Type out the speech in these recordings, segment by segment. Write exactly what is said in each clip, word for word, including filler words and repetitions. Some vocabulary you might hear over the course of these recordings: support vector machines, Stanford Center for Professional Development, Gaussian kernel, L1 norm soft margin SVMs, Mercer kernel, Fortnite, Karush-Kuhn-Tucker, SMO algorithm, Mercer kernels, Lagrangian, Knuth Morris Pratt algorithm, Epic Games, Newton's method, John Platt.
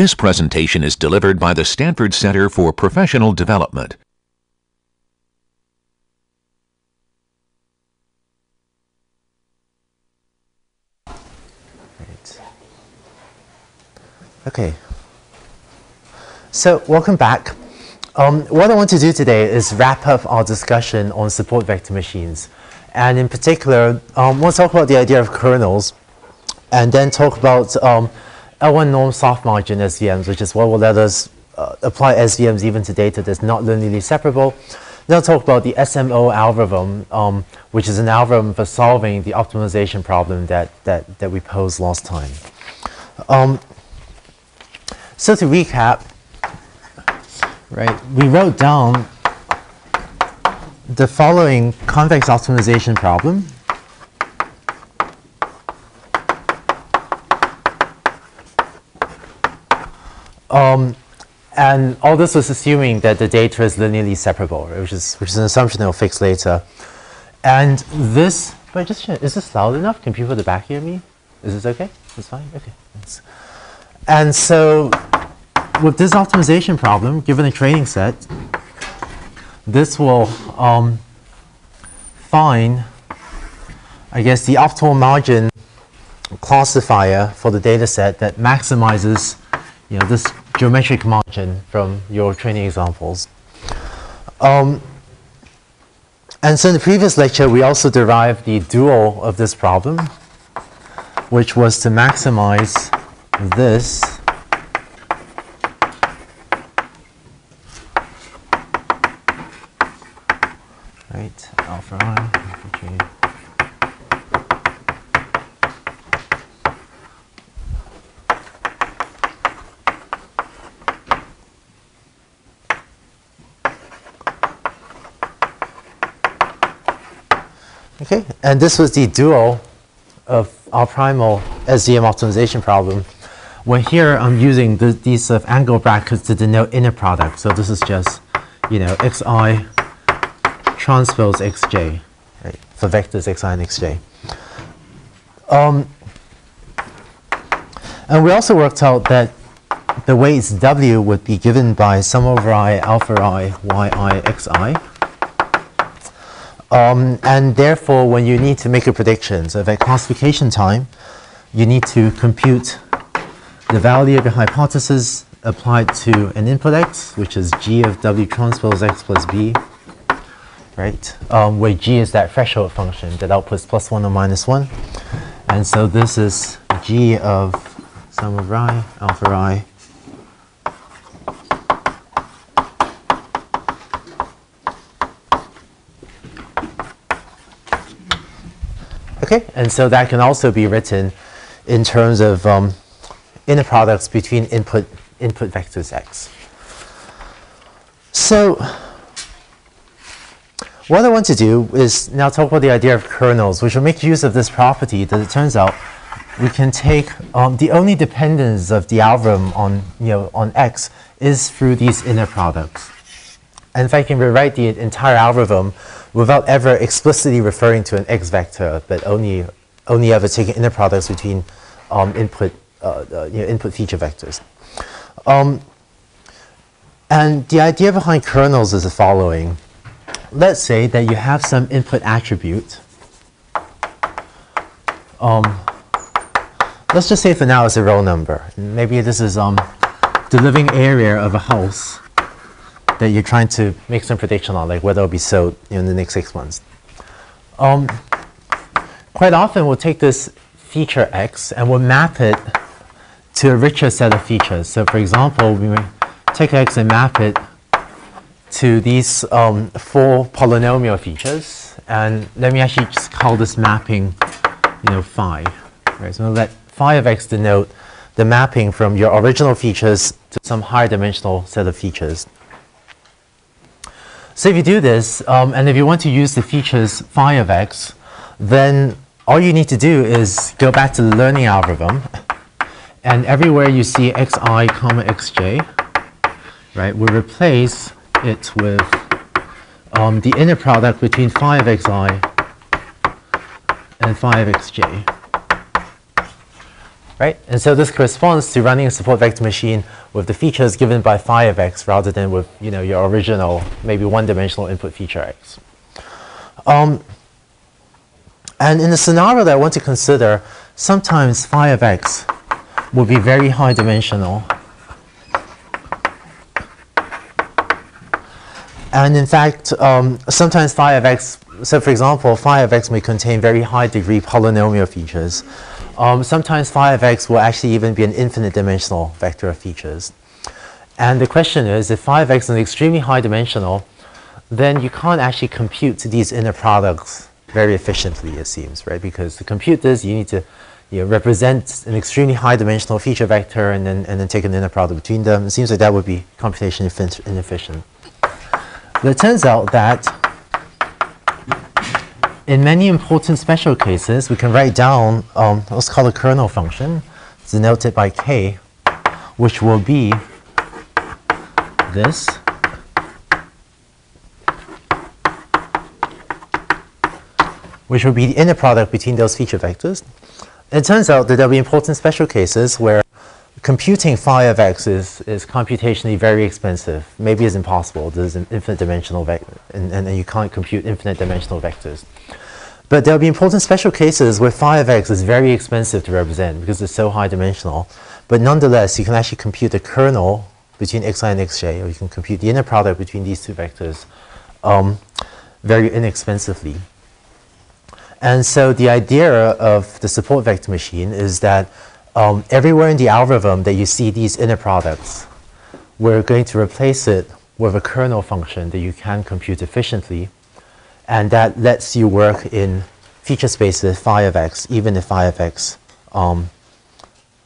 This presentation is delivered by the Stanford Center for Professional Development. Right. Okay. So, welcome back. Um, what I want to do today is wrap up our discussion on support vector machines. And in particular, um, we'll talk about the idea of kernels and then talk about um, L one norm soft margin S V Ms, which is what will let us uh, apply S V Ms even to data that's not linearly separable. Then I'll talk about the S M O algorithm, um, which is an algorithm for solving the optimization problem that, that, that we posed last time. Um, so to recap, right, we wrote down the following convex optimization problem. Um, and all this was assuming that the data is linearly separable, which is which is an assumption that we'll fix later. And this, but just is this loud enough? Can people at the back hear me? Is this okay? It's fine. Okay. Thanks. And so, with this optimization problem, given a training set, this will um, find, I guess, the optimal margin classifier for the data set that maximizes, you know, this geometric margin from your training examples. Um, and so in the previous lecture, we also derived the dual of this problem, which was to maximize this right, alpha I, alpha j. Okay, and this was the dual of our primal S V M optimization problem, where here I'm using the, these sort of angle brackets to denote inner product. So this is just, you know, xi transpose xj, right, for vectors xi and xj. Um, and we also worked out that the weights w would be given by sum over I, alpha I, yi, xi. Um, and therefore, when you need to make a prediction, so at classification time, you need to compute the value of your hypothesis applied to an input x, which is g of w transpose x plus b. Right, um, where g is that threshold function that outputs plus one or minus one. And so this is g of sum of I, alpha I, okay, and so that can also be written in terms of um, inner products between input, input vectors x. So, what I want to do is now talk about the idea of kernels, which will make use of this property that it turns out we can take um, the only dependence of the algorithm on, you know, on X is through these inner products. And in fact, you can rewrite the entire algorithm without ever explicitly referring to an X vector, but only, only ever taking inner products between um, input, uh, uh, you know, input feature vectors. Um, and the idea behind kernels is the following. Let's say that you have some input attribute. Um, let's just say for now it's a roll number. Maybe this is um, the living area of a house that you're trying to make some prediction on, like whether it'll be sold in the next six months. Um, quite often we'll take this feature X and we'll map it to a richer set of features. So for example, we may take X and map it to these um, four polynomial features, and let me actually just call this mapping, you know, phi. Right, so I'm going to let phi of x denote the mapping from your original features to some higher dimensional set of features. So if you do this, um, and if you want to use the features phi of x, then all you need to do is go back to the learning algorithm, and everywhere you see xi comma xj, right, we replace it with um, the inner product between phi of xi and phi of xj. right? And so this corresponds to running a support vector machine with the features given by phi of x rather than with, you know, your original, maybe one-dimensional input feature x. Um, and in the scenario that I want to consider, sometimes phi of x will be very high dimensional. And in fact, um, sometimes phi of x, so for example, phi of x may contain very high degree polynomial features. Um, sometimes phi of x will actually even be an infinite dimensional vector of features. And the question is, if phi of x is extremely high dimensional, then you can't actually compute these inner products very efficiently, it seems, right? Because to compute this, you need to you know, represent an extremely high dimensional feature vector and then, and then take an inner product between them. It seems like that would be computation inefficient. But it turns out that in many important special cases, we can write down um, what's called a kernel function, denoted by k, which will be this. Which will be the inner product between those feature vectors. It turns out that there will be important special cases where computing phi of x is, is computationally very expensive. Maybe it's impossible. There's an infinite dimensional vector, and, and, and you can't compute infinite dimensional vectors. But there will be important special cases where phi of x is very expensive to represent because it's so high dimensional. But nonetheless, you can actually compute the kernel between xi and xj, or you can compute the inner product between these two vectors um, very inexpensively. And so the idea of the support vector machine is that Um, everywhere in the algorithm that you see these inner products, we're going to replace it with a kernel function that you can compute efficiently, and that lets you work in feature spaces phi of x, even if phi of x um,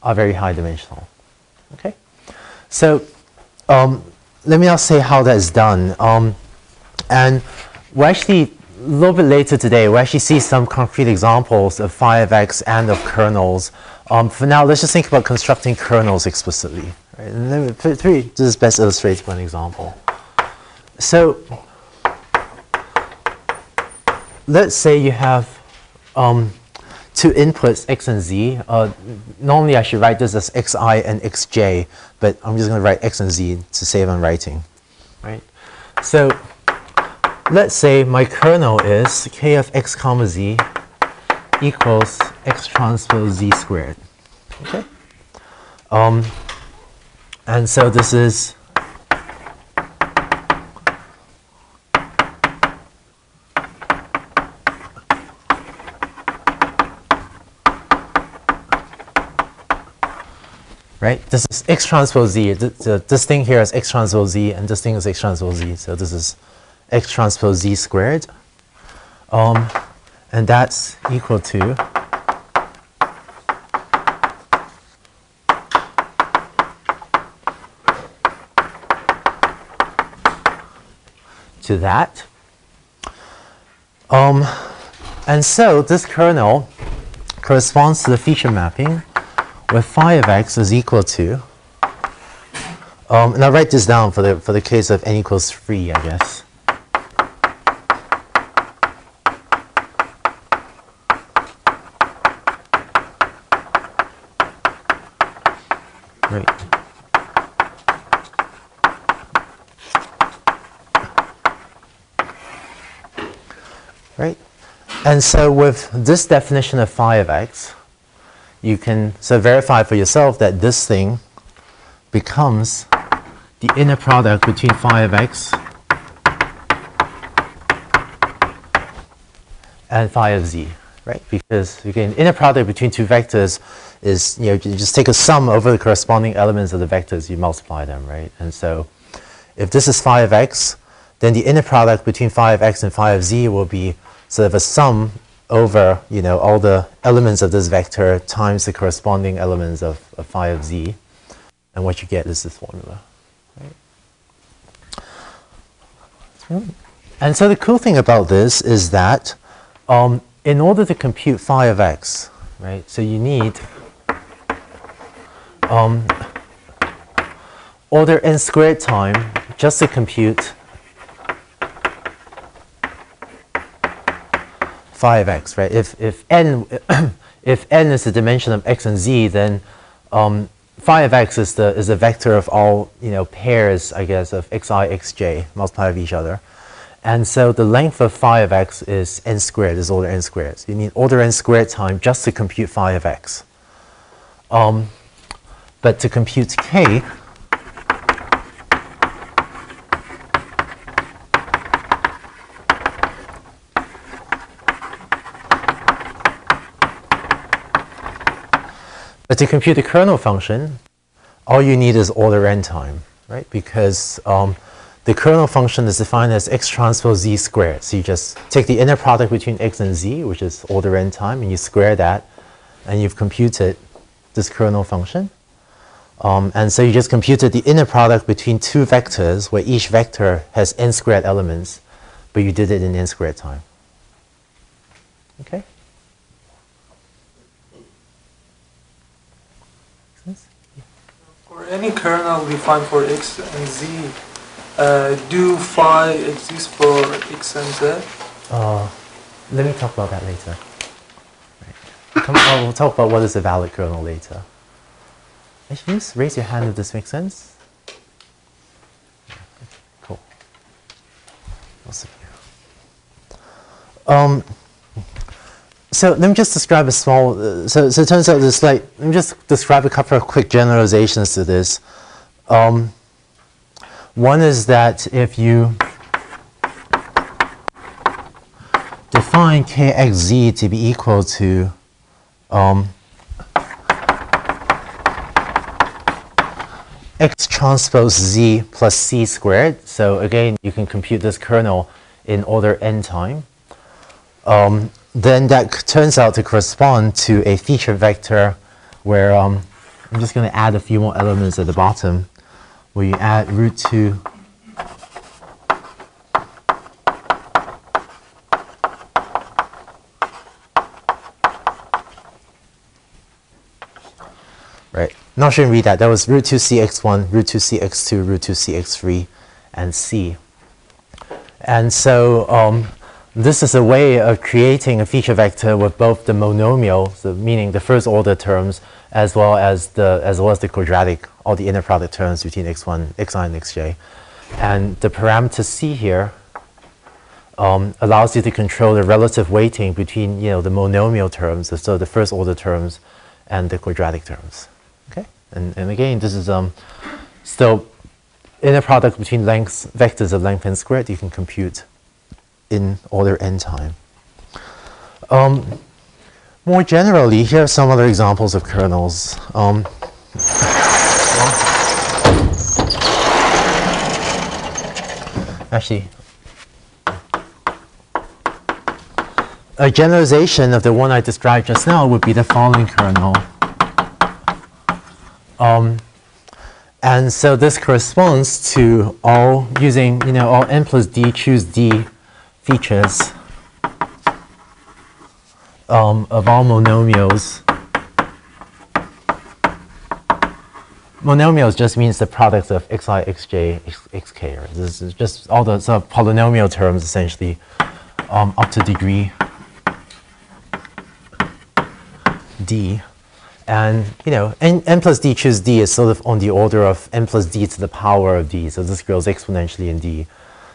are very high dimensional. Okay? So um, let me now say how that is done. Um, and we're actually, a little bit later today, we'll actually see some concrete examples of phi of x and of kernels. Um, for now, let's just think about constructing kernels explicitly. Right? And then three, this is best illustrated by an example. So let's say you have um, two inputs, x and z. Uh, normally, I should write this as xi and xj, but I'm just going to write x and z to save on writing. Right? So let's say my kernel is k of x comma z equals x transpose z squared. Okay. Um, and so this is right. This is x transpose z. This, this thing here is x transpose z, and this thing is x transpose z. So this is x transpose z squared. Um, And that's equal to to that. Um, and so this kernel corresponds to the feature mapping where phi of x is equal to. Um, and I'll write this down for the for the case of n equals three, I guess. Right. Right? And so with this definition of phi of x, you can so verify for yourself that this thing becomes the inner product between phi of x and phi of z. Right? Because again, inner product between two vectors is, you know, you just take a sum over the corresponding elements of the vectors, you multiply them, right? And so if this is phi of x, then the inner product between phi of x and phi of z will be sort of a sum over, you know, all the elements of this vector times the corresponding elements of, of phi of z. And what you get is this formula, right? And so the cool thing about this is that um, in order to compute phi of x, right, so you need um, order n squared time just to compute phi of x, right? If, if n if n is the dimension of x and z, then um, phi of x is the is the vector of all you know pairs, I guess, of xi, xj multiplied of each other. And so the length of phi of x is n squared, is order n squared. So you need order n squared time just to compute phi of x. Um, but to compute k, but to compute the kernel function, all you need is order n time, right? Because um, the kernel function is defined as x transpose z squared. So you just take the inner product between x and z, which is order n time, and you square that, and you've computed this kernel function. Um, and so you just computed the inner product between two vectors, where each vector has n squared elements, but you did it in n squared time. Okay? For any kernel defined for x and z, Uh, do phi exist for x and z? Uh, let me talk about that later. Right. Come on, we'll talk about what is a valid kernel later. Actually, just raise your hand if this makes sense. Cool. Um, so let me just describe a small. Uh, so, so it turns out this like. Let me just describe a couple of quick generalizations to this. Um, One is that if you define kxz to be equal to um, x transpose z plus c squared, so again, you can compute this kernel in order n time, um, then that turns out to correspond to a feature vector where um, I'm just going to add a few more elements at the bottom, where you add root two right. Not sure you read that. That was root two C X one, root two C X two, root two C X three, and C. And so um, this is a way of creating a feature vector with both the monomial, so meaning the first order terms, as well as the as well as the quadratic, all the inner product terms between x one, xi, and xj. And the parameter c here um, allows you to control the relative weighting between you know the monomial terms, so the first order terms, and the quadratic terms. Okay, and and again, this is um so inner product between lengths vectors of length n squared you can compute in order n time. Um, More generally, here are some other examples of kernels. Um, actually, a generalization of the one I described just now would be the following kernel. Um, and so this corresponds to all using, you know, all n plus d choose d features Um, of all monomials. Monomials just means the products of xi, xj, xk. Right? This is just all the sort of polynomial terms, essentially, um, up to degree d. And, you know, n, n plus d choose d is sort of on the order of n plus d to the power of d. So this grows exponentially in d.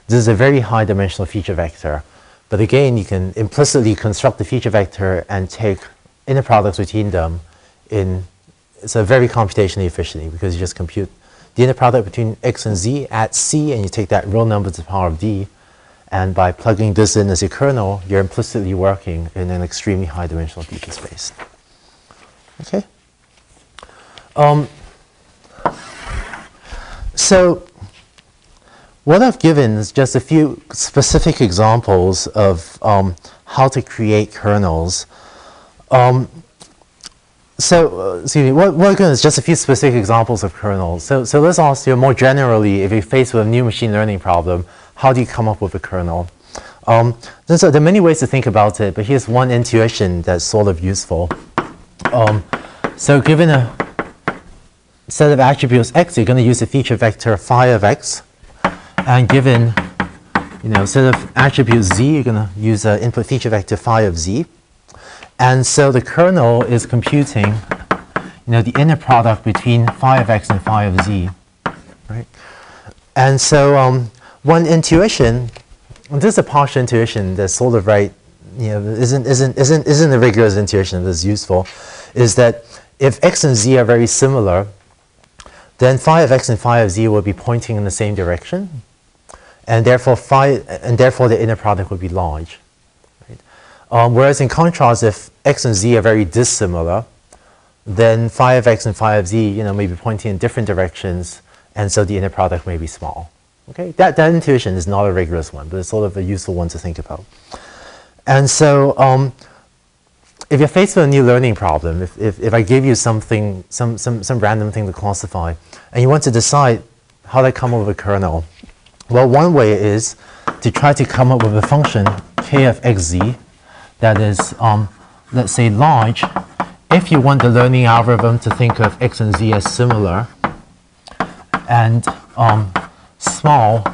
This is a very high dimensional feature vector. But again, you can implicitly construct the feature vector and take inner products between them in so very computationally efficiently, because you just compute the inner product between x and z at c, and you take that real number to the power of d. And by plugging this in as your kernel, you're implicitly working in an extremely high dimensional feature space. Okay? Um, so, what I've given is just a few specific examples of um, how to create kernels. Um, so, uh, excuse me, what we're going is just a few specific examples of kernels. So, so let's ask you more generally, if you're faced with a new machine learning problem, how do you come up with a kernel? Um, so there are many ways to think about it, but here's one intuition that's sort of useful. Um, so given a set of attributes x, you're going to use a feature vector phi of x. And given, you know, set of attributes z, you're going to use an input feature vector phi of z. And so the kernel is computing, you know, the inner product between phi of x and phi of z, right? And so um, one intuition, and this is a partial intuition that's sort of right, you know, isn't isn't isn't isn't a rigorous intuition that's useful, is that if x and z are very similar, then phi of x and phi of z will be pointing in the same direction, and therefore phi and therefore the inner product would be large. Um, whereas in contrast, if x and z are very dissimilar, then phi of x and phi of z, you know, may be pointing in different directions, and so the inner product may be small. Okay, that, that intuition is not a rigorous one, but it's sort of a useful one to think about. And so um, if you're faced with a new learning problem, if, if, if I give you something, some, some, some random thing to classify, and you want to decide how to come up with a kernel, well, one way is to try to come up with a function k of xz, that is, um, let's say, large, if you want the learning algorithm to think of x and z as similar, and um, small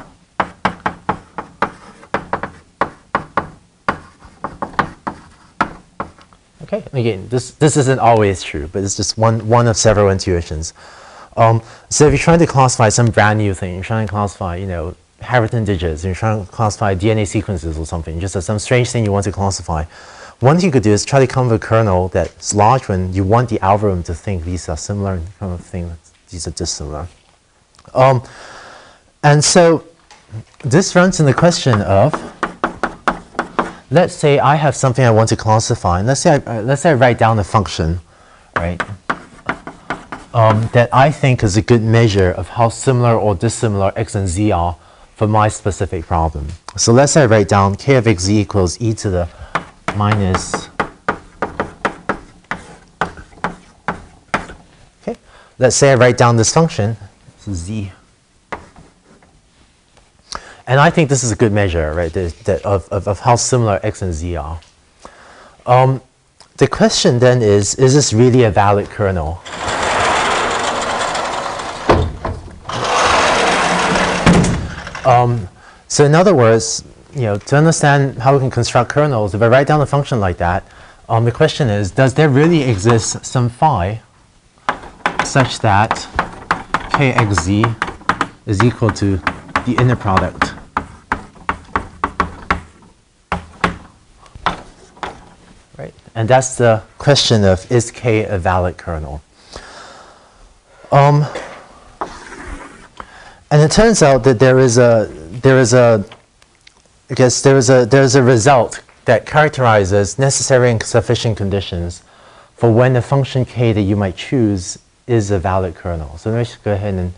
okay, again, this, this isn't always true, but it's just one, one of several intuitions. Um, so if you're trying to classify some brand new thing, you're trying to classify, you know, Harrington digits, and you're trying to classify D N A sequences or something, just as some strange thing you want to classify. One thing you could do is try to come up with a kernel that's large when you want the algorithm to think these are similar and kind of think these are dissimilar. Um, and so this runs in the question of, let's say I have something I want to classify, and let's say I, uh, let's say I write down a function, right, um, that I think is a good measure of how similar or dissimilar x and z are for my specific problem. So let's say I write down k of xz equals e to the minus, okay, let's say I write down this function, this is z. And I think this is a good measure, right, that, that of, of, of how similar x and z are. Um, the question then is, is this really a valid kernel? Um, so in other words, you know, to understand how we can construct kernels, if I write down a function like that, um, the question is, does there really exist some phi such that kxz is equal to the inner product? Right? And that's the question of, is K a valid kernel? Um, And it turns out that there is a, there is a, I guess there is a, there is a result that characterizes necessary and sufficient conditions for when the function k that you might choose is a valid kernel. So let me just go ahead and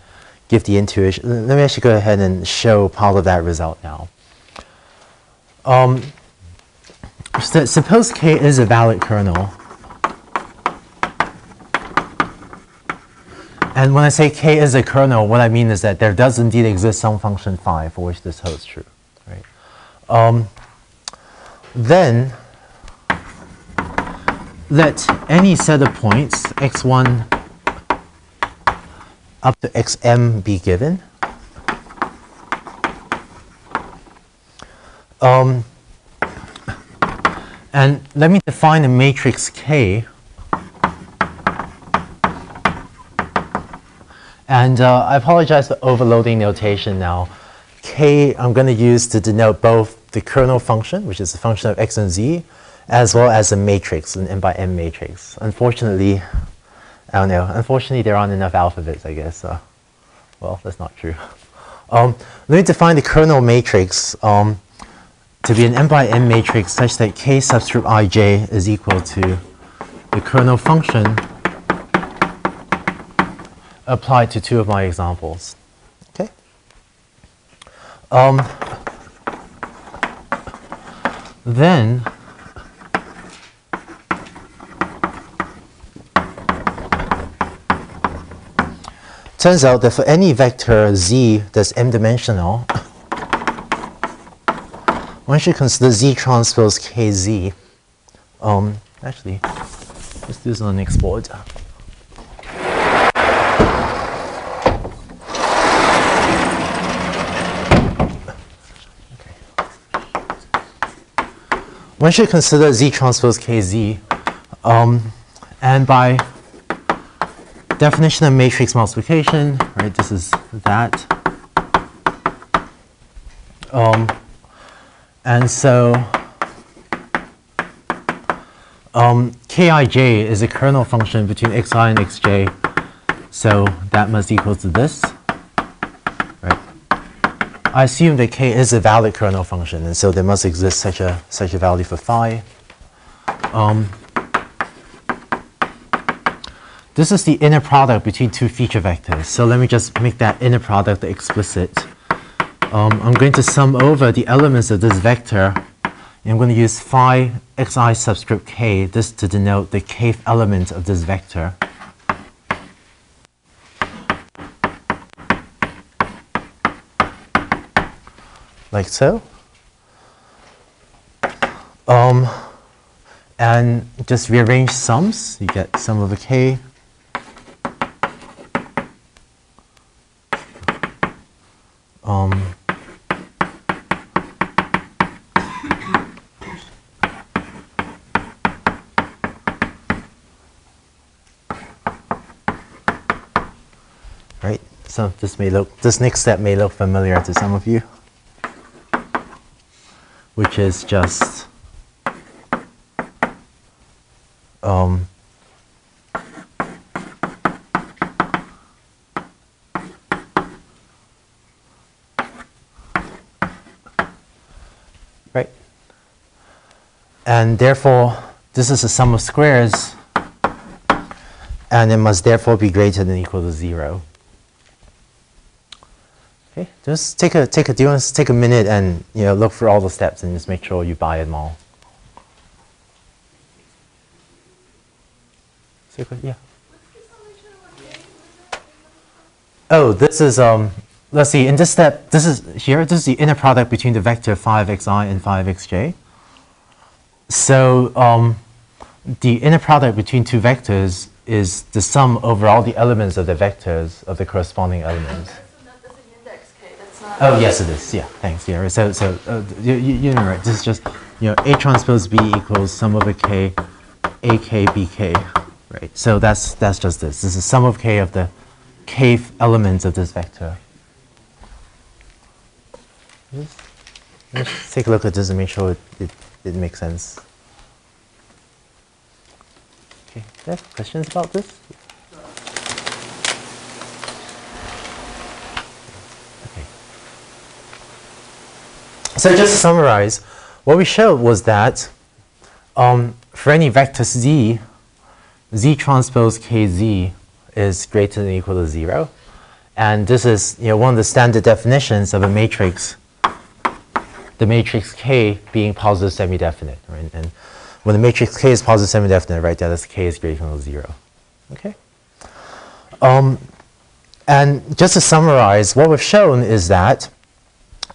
give the intuition, let me actually go ahead and show part of that result now. Um, so suppose k is a valid kernel. And when I say k is a kernel, what I mean is that there does indeed exist some function phi for which this holds true, right? Um, then let any set of points, x one up to xm, be given. Um, and let me define a matrix K. And uh, I apologize for overloading notation now. K I'm going to use to denote both the kernel function, which is a function of x and z, as well as a matrix, an m by m matrix. Unfortunately, I don't know, unfortunately there aren't enough alphabets, I guess. Uh, well, that's not true. Um, let me define the kernel matrix um, to be an m by m matrix such that K subscript ij is equal to the kernel function applied to two of my examples, okay? Um, then, turns out that for any vector z that's m-dimensional, one should consider z transpose kz. Um, actually, let's do this on the next board. One should consider z transpose kz Um, and by definition of matrix multiplication, right, this is that. Um, and so um, K I J is a kernel function between xi and xj, so that must equal to this. Right? I assume that K is a valid kernel function, and so there must exist such a such a value for phi. Um, This is the inner product between two feature vectors. So let me just make that inner product explicit. Um, I'm going to sum over the elements of this vector. And I'm going to use phi xi subscript k, this to denote the kth element of this vector. Like so. Um, and just rearrange sums. You get sum over k. Um, right, so this may look, this next step may look familiar to some of you, which is just um, and therefore, this is a sum of squares, and it must therefore be greater than or equal to zero. Okay, just take a take a do you want to take a minute and you know look for all the steps and just make sure you buy them all. So, yeah. Oh, this is um. Let's see. In this step, this is here. This is the inner product between the vector five x i and five x j. So um, the inner product between two vectors is the sum over all the elements of the vectors of the corresponding elements. So that's an index k. That's not oh yes, it is. Yeah, thanks. Yeah. So so uh, you, you know right. This is just you know A transpose B equals sum over k, A k B k. Right. So that's that's just this. This is sum of k of the kth elements of this vector. Let's take a look at this and make sure it. it It makes sense. Okay, do you have questions about this? Okay. So just to summarize, what we showed was that um, for any vector z, z transpose kz is greater than or equal to zero, and this is you know one of the standard definitions of a matrix. The matrix K being positive semi-definite, right? And when the matrix K is positive semi-definite, right, that is K is greater than or zero, okay? Um, and just to summarize, what we've shown is that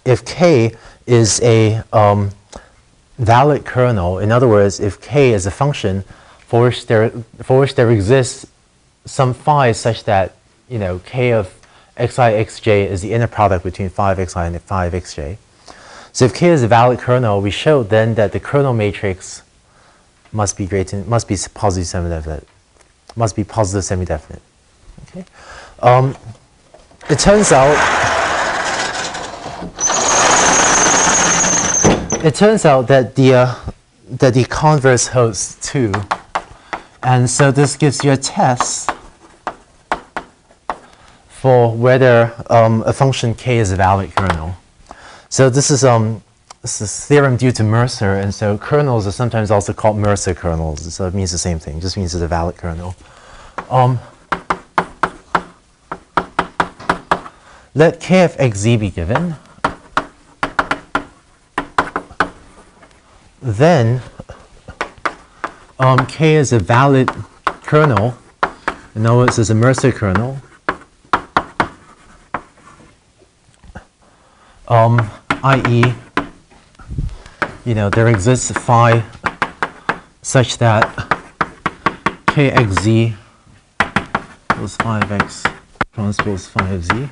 if K is a um, valid kernel, in other words, if K is a function for which there, for which there exists some phi such that, you know, K of xi, xj is the inner product between five x i and five x j, so if K is a valid kernel, we show then that the kernel matrix must be greater, must be positive semi-definite, must be positive semi-definite. Okay. Um, it turns out, it turns out that the uh, that the converse holds too, and so this gives you a test for whether um, a function K is a valid kernel. So this is um, this is theorem due to Mercer, and so kernels are sometimes also called Mercer kernels. So it means the same thing; it just means it's a valid kernel. Um, let K of X Z be given, then um, K is a valid kernel. In other words, it's a Mercer kernel. Um, that is, you know, there exists phi such that kxz equals five x transpose phi of z,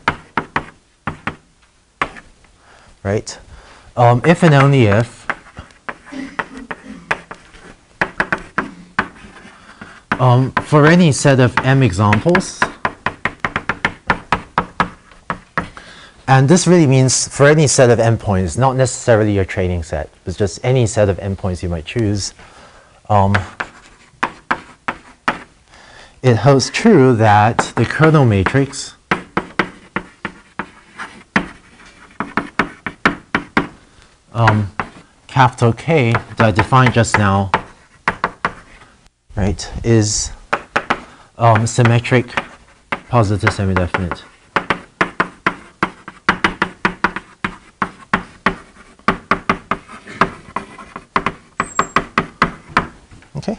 right? Um, if and only if um, for any set of m examples, and this really means for any set of endpoints, not necessarily your training set, but just any set of endpoints you might choose, um, it holds true that the kernel matrix um, capital K that I defined just now, right, is um, symmetric positive semi-definite. Okay,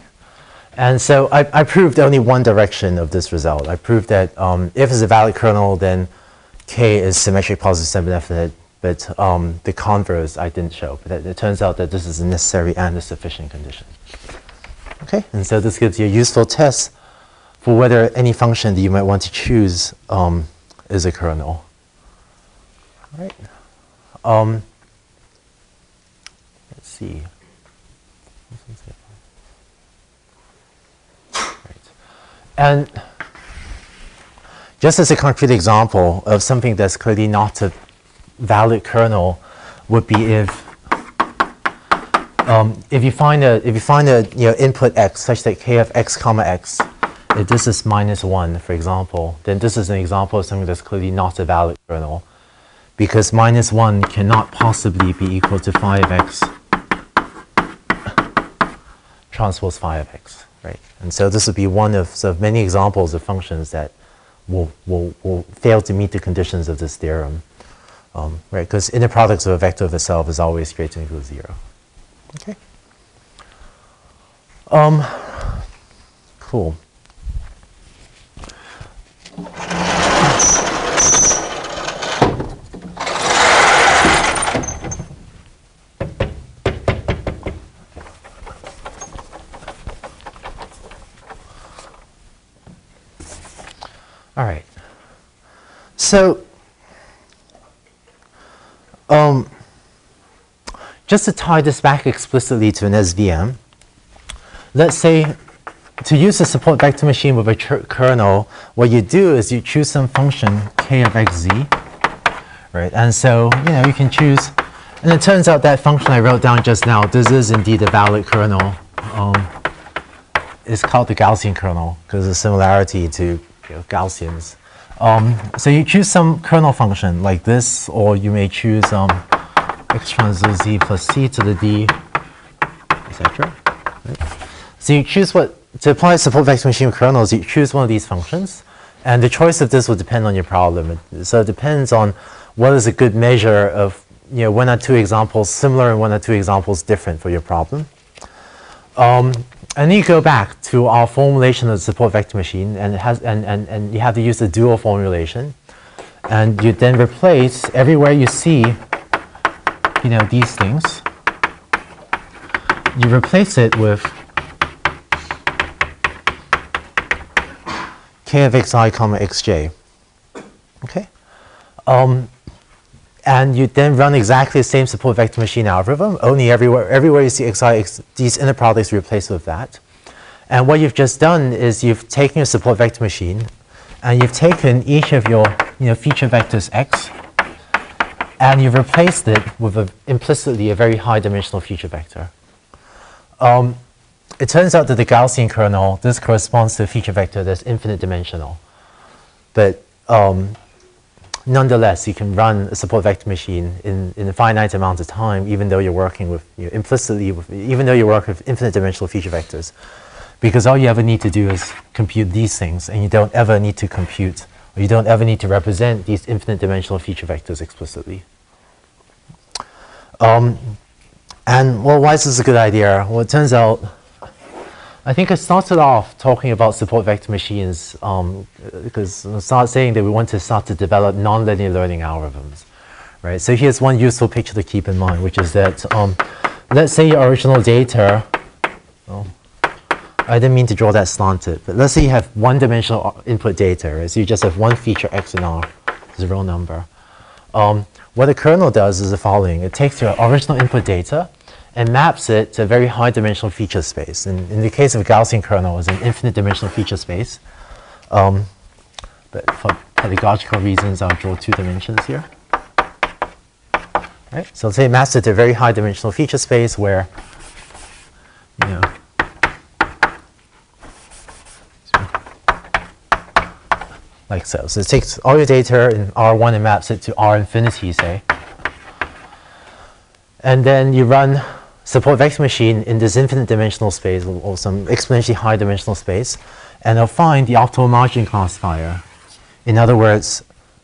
and so I, I proved only one direction of this result. I proved that um, if it's a valid kernel, then K is symmetric positive semi-definite. But um, the converse I didn't show. But it, it turns out that this is a necessary and a sufficient condition. Okay, and so this gives you a useful test for whether any function that you might want to choose um, is a kernel. All right. Um, let's see. Right. And just as a concrete example of something that's clearly not a valid kernel would be if um, if you find a if you find a you know input x such that k of x comma x, if this is minus one, for example, then this is an example of something that's clearly not a valid kernel, because minus one cannot possibly be equal to five x transpose five x, right? And so this would be one of sort of many examples of functions that will will will fail to meet the conditions of this theorem. Um, right, because inner products of a vector of itself is always greater than or equal to zero. Okay. Um, cool. All right. So. Um, just to tie this back explicitly to an S V M, let's say to use a support vector machine with a kernel, what you do is you choose some function k of xz, right? And so you know you can choose, and it turns out that function I wrote down just now, this is indeed a valid kernel. Um, it's called the Gaussian kernel because of the similarity to you know, Gaussians. Um, so you choose some kernel function like this, or you may choose um, x transpose z plus c to the d, et cetera. Right? So you choose what to apply a support vector machine with kernels. You choose one of these functions, and the choice of this will depend on your problem. It, so it depends on what is a good measure of you know one or two examples similar and one or two examples different for your problem. Um, And you go back to our formulation of the support vector machine, and it has, and, and, and you have to use the dual formulation. And you then replace everywhere you see, you know, these things. You replace it with k of xi comma xj. Okay, um, and you then run exactly the same support vector machine algorithm, only everywhere, everywhere you see xi, X, these inner products replaced with that. And what you've just done is you've taken your support vector machine, and you've taken each of your you know, feature vectors x, and you've replaced it with a, implicitly a very high dimensional feature vector. Um, it turns out that the Gaussian kernel, this corresponds to a feature vector that's infinite dimensional. But um, nonetheless, you can run a support vector machine in, in a finite amount of time, even though you're working with you know, implicitly, with, even though you work with infinite dimensional feature vectors, because all you ever need to do is compute these things, and you don't ever need to compute, or you don't ever need to represent these infinite dimensional feature vectors explicitly. Um, and well, why is this a good idea? Well, it turns out, I think I started off talking about support vector machines um, because I started saying that we want to start to develop nonlinear learning algorithms, right? So here's one useful picture to keep in mind, which is that um, let's say your original data, oh, I didn't mean to draw that slanted, but let's say you have one-dimensional input data, right? So you just have one feature x and r, it's a real number. Um, what a kernel does is the following. It takes your original input data and maps it to a very high dimensional feature space. And in the case of Gaussian kernel, it's an infinite dimensional feature space. Um, but for pedagogical reasons, I'll draw two dimensions here. Right? So let's say it maps it to a very high dimensional feature space where, you know, like so. So it takes all your data in R one and maps it to R infinity, say. And then you run support vector machine in this infinite dimensional space or some exponentially high dimensional space, and they'll find the optimal margin classifier. In other words,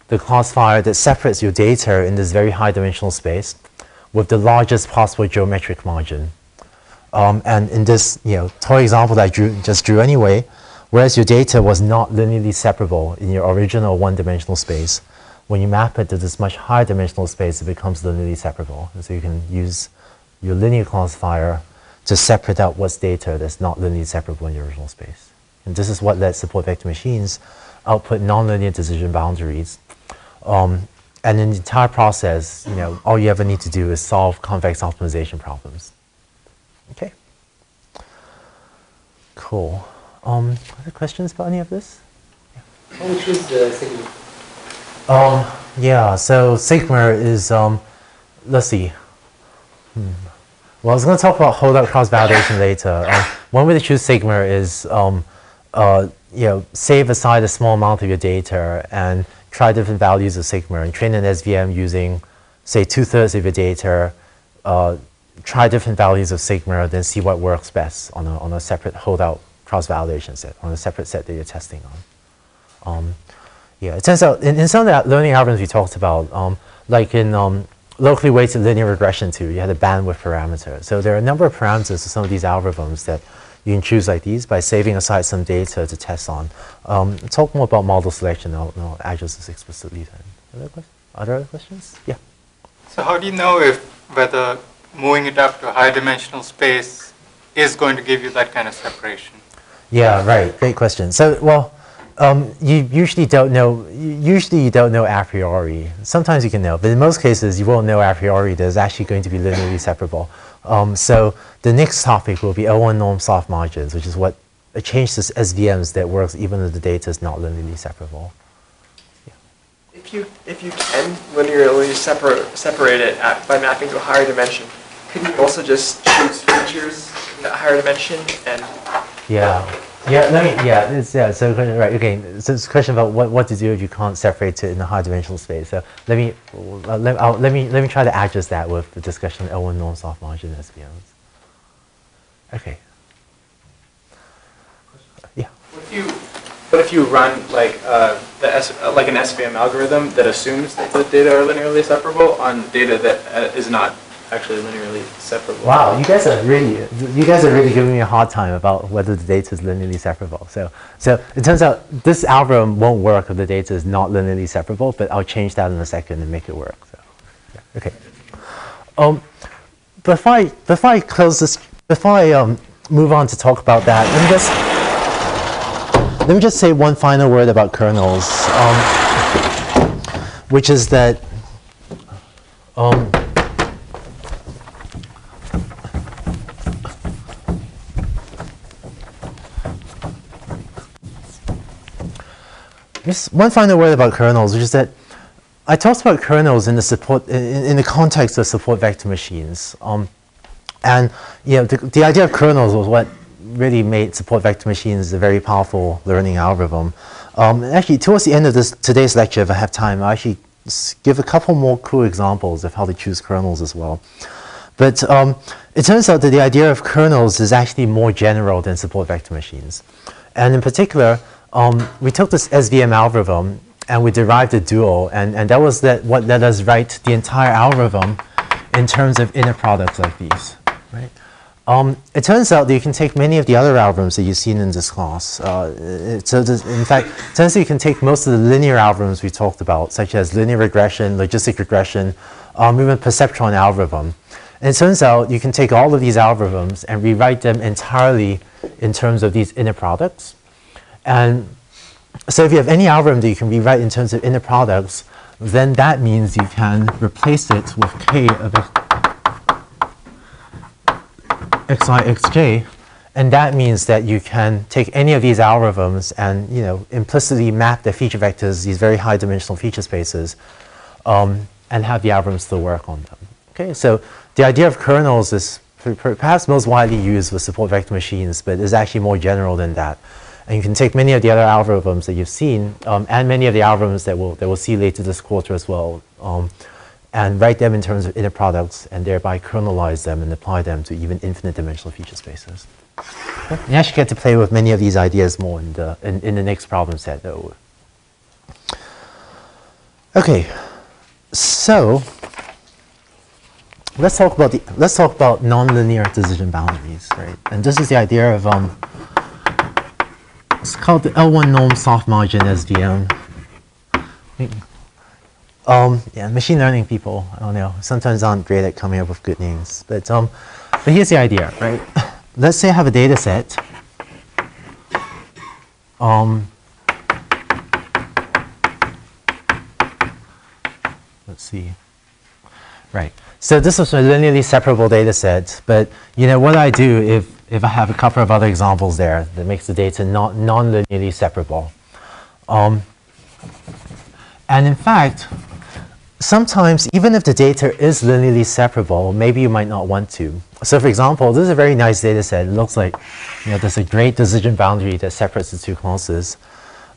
the classifier that separates your data in this very high dimensional space with the largest possible geometric margin. Um, and in this, you know, toy example that I drew, just drew anyway, whereas your data was not linearly separable in your original one-dimensional space, when you map it to this much higher dimensional space, it becomes linearly separable. And so you can use your linear classifier to separate out what's data that's not linearly separable in your original space. And this is what lets support vector machines output nonlinear decision boundaries. Um, and in the entire process, you know, all you ever need to do is solve convex optimization problems. Okay. Cool. Um, other questions about any of this? Yeah. How much is uh, sigma? Um, yeah, so sigma is, um, let's see. Hmm. Well, I was going to talk about holdout cross-validation later. Um, one way to choose sigma is, um, uh, you know, save aside a small amount of your data and try different values of sigma and train an S V M using, say, two-thirds of your data, uh, try different values of sigma, then see what works best on a, on a separate holdout cross-validation set, on a separate set that you're testing on. Um, yeah, it turns out in, in some of the learning algorithms we talked about, um, like in um, locally weighted linear regression too, you had a bandwidth parameter. So there are a number of parameters to some of these algorithms that you can choose like these by saving aside some data to test on. Um, talk more about model selection, I'll, I'll address this explicitly then. Are there other questions? Yeah. So how do you know if whether moving it up to a high dimensional space is going to give you that kind of separation? Yeah, right. Great question. So, well, um, you usually don't know. Usually, you don't know a priori. Sometimes you can know, but in most cases, you won't know a priori that it's actually going to be linearly separable. Um, so, the next topic will be L one norm soft margins, which is what a change to S V Ms that works even if the data is not linearly separable. Yeah. If you if you can linearly separ separate it at, by mapping to a higher dimension, couldn't you also just choose features in that higher dimension and Yeah, yeah, let me, yeah, it's, yeah, so, right, okay, so it's a question about what, what to do if you can't separate it in a high dimensional space. So let me, uh, let, I'll, let me, let me try to address that with the discussion of L one norm soft margin S V Ms. Okay. Yeah. What if you, what if you run like, uh, the S, uh, like an S V M algorithm that assumes that the data are linearly separable on data that uh, is not actually linearly separable? Wow, you guys are really, you guys are really giving me a hard time about whether the data is linearly separable. So, so it turns out this algorithm won't work if the data is not linearly separable, but I'll change that in a second and make it work. So, yeah, okay. Um, before I, before I close this, before I um, move on to talk about that, let me just, let me just say one final word about kernels, um, which is that, um, Just one final word about kernels, which is that I talked about kernels in the support in, in the context of support vector machines, um, and you know the, the idea of kernels was what really made support vector machines a very powerful learning algorithm. Um, and actually, towards the end of this today's lecture, if I have time, I 'll actually give a couple more cool examples of how to choose kernels as well. But um, it turns out that the idea of kernels is actually more general than support vector machines, and in particular. Um, we took this S V M algorithm and we derived a dual, and, and that was that what let us write the entire algorithm in terms of inner products like these. Right? Um, it turns out that you can take many of the other algorithms that you've seen in this class. Uh, it, so this, in fact, it turns out you can take most of the linear algorithms we talked about, such as linear regression, logistic regression, um, even perceptron algorithm. And it turns out you can take all of these algorithms and rewrite them entirely in terms of these inner products. And so if you have any algorithm that you can rewrite in terms of inner products, then that means you can replace it with k of, xi, xj. And that means that you can take any of these algorithms and, you know, implicitly map the feature vectors, these very high dimensional feature spaces, um, and have the algorithms still work on them. Okay, so the idea of kernels is perhaps most widely used with support vector machines, but is actually more general than that. And you can take many of the other algorithms that you've seen, um, and many of the algorithms that we'll, that we'll see later this quarter as well, um, and write them in terms of inner products, and thereby kernelize them and apply them to even infinite dimensional feature spaces. Okay. You actually get to play with many of these ideas more in the, in, in the next problem set, though. Okay, so let's talk about the, let's talk about nonlinear decision boundaries, right? And this is the idea of um, it's called the L one norm soft margin S V M. Um, yeah, machine learning people, I don't know, sometimes aren't great at coming up with good names, but um, but here's the idea, right? Let's say I have a data set. Um, let's see. Right. So this is a linearly separable data set, but you know what I do if, if I have a couple of other examples there that makes the data not non-linearly separable. Um, and in fact, sometimes even if the data is linearly separable, maybe you might not want to. So for example, this is a very nice data set. It looks like, you know, there's a great decision boundary that separates the two classes.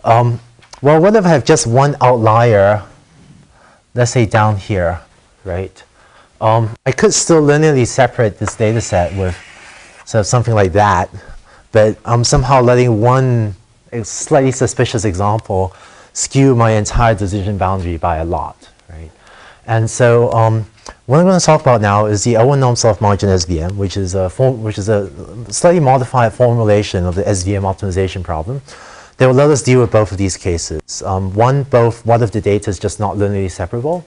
Um, well, what if I have just one outlier, let's say down here, right? Um, I could still linearly separate this data set with sort of something like that, but I'm somehow letting one slightly suspicious example skew my entire decision boundary by a lot, right? And so um, what I'm going to talk about now is the L one norm soft margin S V M, which is a form, which is a slightly modified formulation of the S V M optimization problem that will let us deal with both of these cases. Um, one, both what if the data is just not linearly separable,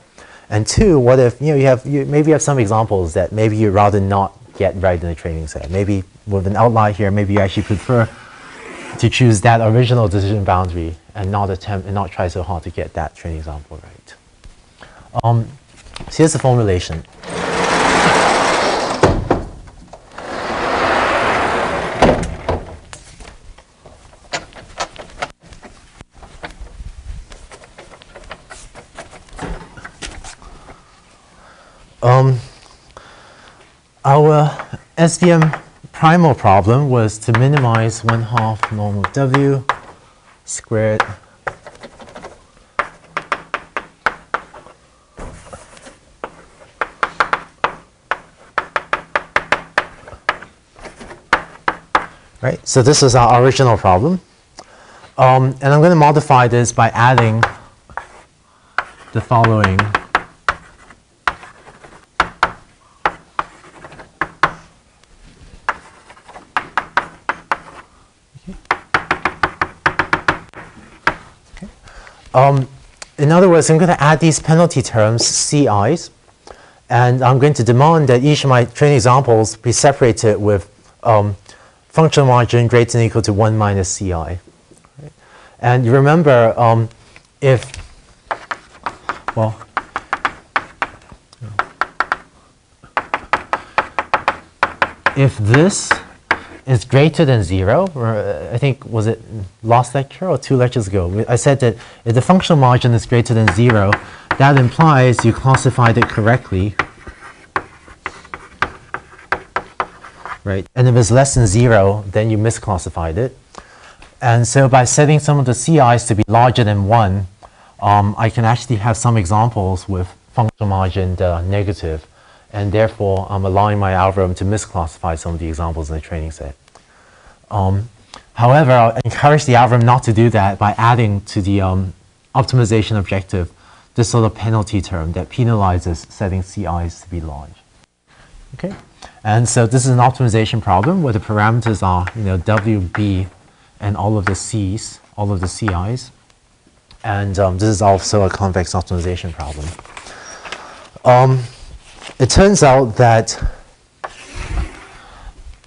and two, what if you know you have you maybe you have some examples that maybe you'd rather not get right in the training set. Maybe with an outlier here, maybe you actually prefer to choose that original decision boundary and not attempt and not try so hard to get that training example right. Um, so here's the formulation. Um, our S V M primal problem was to minimize one half norm of W squared right? So this is our original problem. Um, and I'm going to modify this by adding the following. Okay. Um, in other words, I'm going to add these penalty terms, C Is, and I'm going to demand that each of my training examples be separated with um, functional margin greater than or equal to one minus C I. Right? And you remember, um, if, well, if this is greater than zero, or I think, was it last lecture or two lectures ago? I said that if the functional margin is greater than zero, that implies you classified it correctly. Right? And if it's less than zero, then you misclassified it. And so by setting some of the C Is to be larger than one, um, I can actually have some examples with functional margin uh, negative. And therefore, I'm allowing my algorithm to misclassify some of the examples in the training set. Um, however, I'll encourage the algorithm not to do that by adding to the um, optimization objective this sort of penalty term that penalizes setting C Is to be large. Okay? And so this is an optimization problem where the parameters are, you know, W B and all of the C's, all of the C Is. And um, this is also a convex optimization problem. Um, it turns out that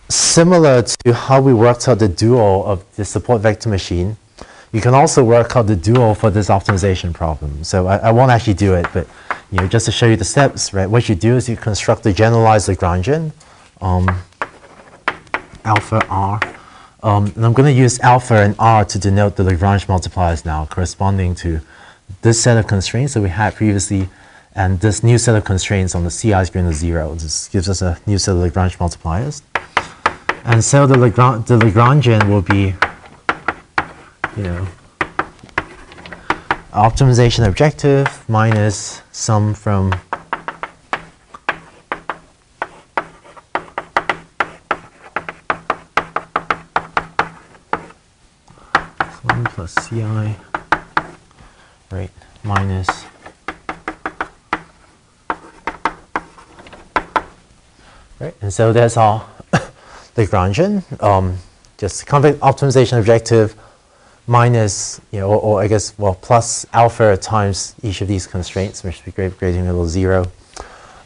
similar to how we worked out the dual of the support vector machine, you can also work out the dual for this optimization problem. So I, I won't actually do it, but you know, just to show you the steps, right? What you do is you construct the generalized Lagrangian. Um, alpha r. Um, and I'm going to use alpha and r to denote the Lagrange multipliers now, corresponding to this set of constraints that we had previously and this new set of constraints on the C is greater than zero. This gives us a new set of Lagrange multipliers. And so the, Lagrange, the Lagrangian will be, you know, optimization objective minus sum from one plus C I, right, minus right, and so that's our Lagrangian. Um, just convex optimization objective minus, you know, or, or I guess, well, plus alpha times each of these constraints, which would be greater than or equal to zero.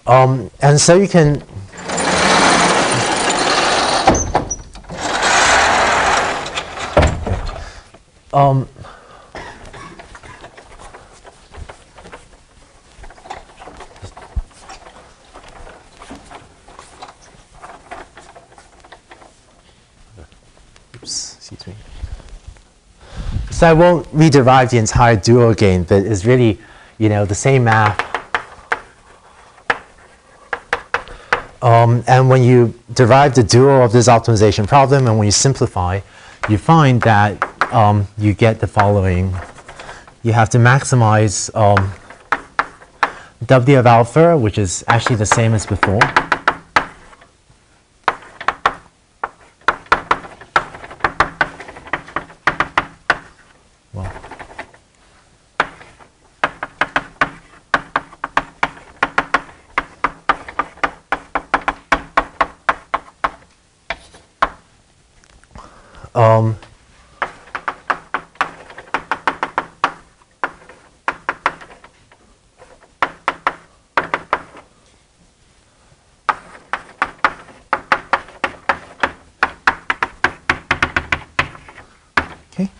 Um, and so you can, um, oops, excuse me. So I won't rederive the entire dual again, but it's really, you know, the same math. Um, and when you derive the dual of this optimization problem, and when you simplify, you find that um, you get the following. You have to maximize um, W of alpha, which is actually the same as before. Um, okay,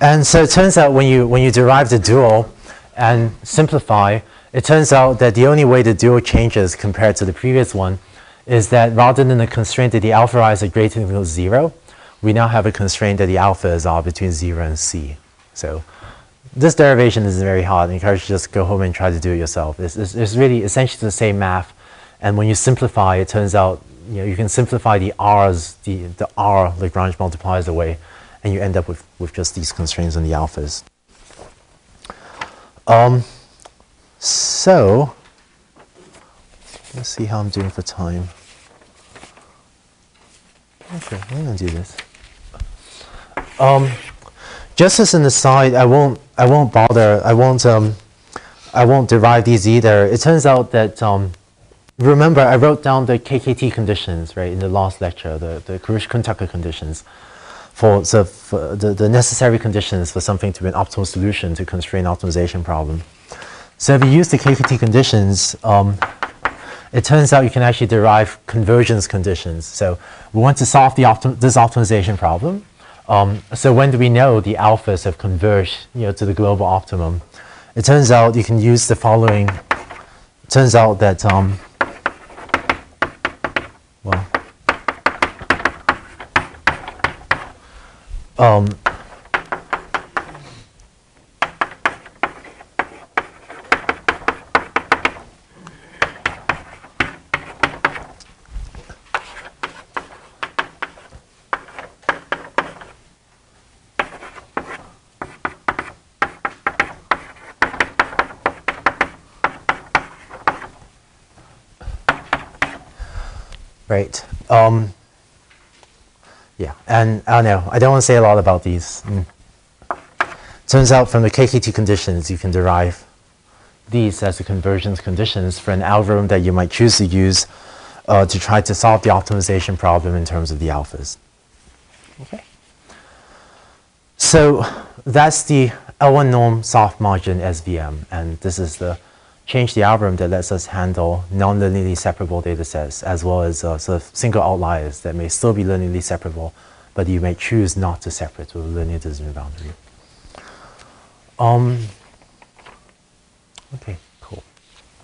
and so it turns out when you when you derive the dual and simplify, it turns out that the only way the dual changes compared to the previous one is that rather than the constraint that the alpha i's are greater than or equal to zero, we now have a constraint that the alphas are between zero and c. So this derivation is very hard. I encourage you to just go home and try to do it yourself. It's, it's, it's really essentially the same math. And when you simplify, it turns out, you know, you can simplify the r's, the, the r Lagrange multipliers away, and you end up with, with just these constraints on the alphas. Um, so let's see how I'm doing for time. Okay, I'm going to do this. Um, just as an aside, I won't. I won't bother. I won't. Um, I won't derive these either. It turns out that um, remember I wrote down the K K T conditions, right, in the last lecture, the the Karush-Kuhn-Tucker conditions, for, so for the the necessary conditions for something to be an optimal solution to constraint optimization problem. So if you use the K K T conditions, um, it turns out you can actually derive convergence conditions. So we want to solve the optim this optimization problem. Um, so when do we know the alphas have converged, you know, to the global optimum? It turns out you can use the following. It turns out that, um, well, um, Right. Um, yeah, and I don't know. I don't want to say a lot about these. Mm. Turns out from the K K T conditions, you can derive these as the convergence conditions for an algorithm that you might choose to use uh, to try to solve the optimization problem in terms of the alphas. Okay. So that's the L one norm soft margin S V M, and this is the change the algorithm that lets us handle non-linearly separable data sets, as well as uh, sort of single outliers that may still be linearly separable, but you may choose not to separate with a linear dissimilar boundary. Um, okay, cool.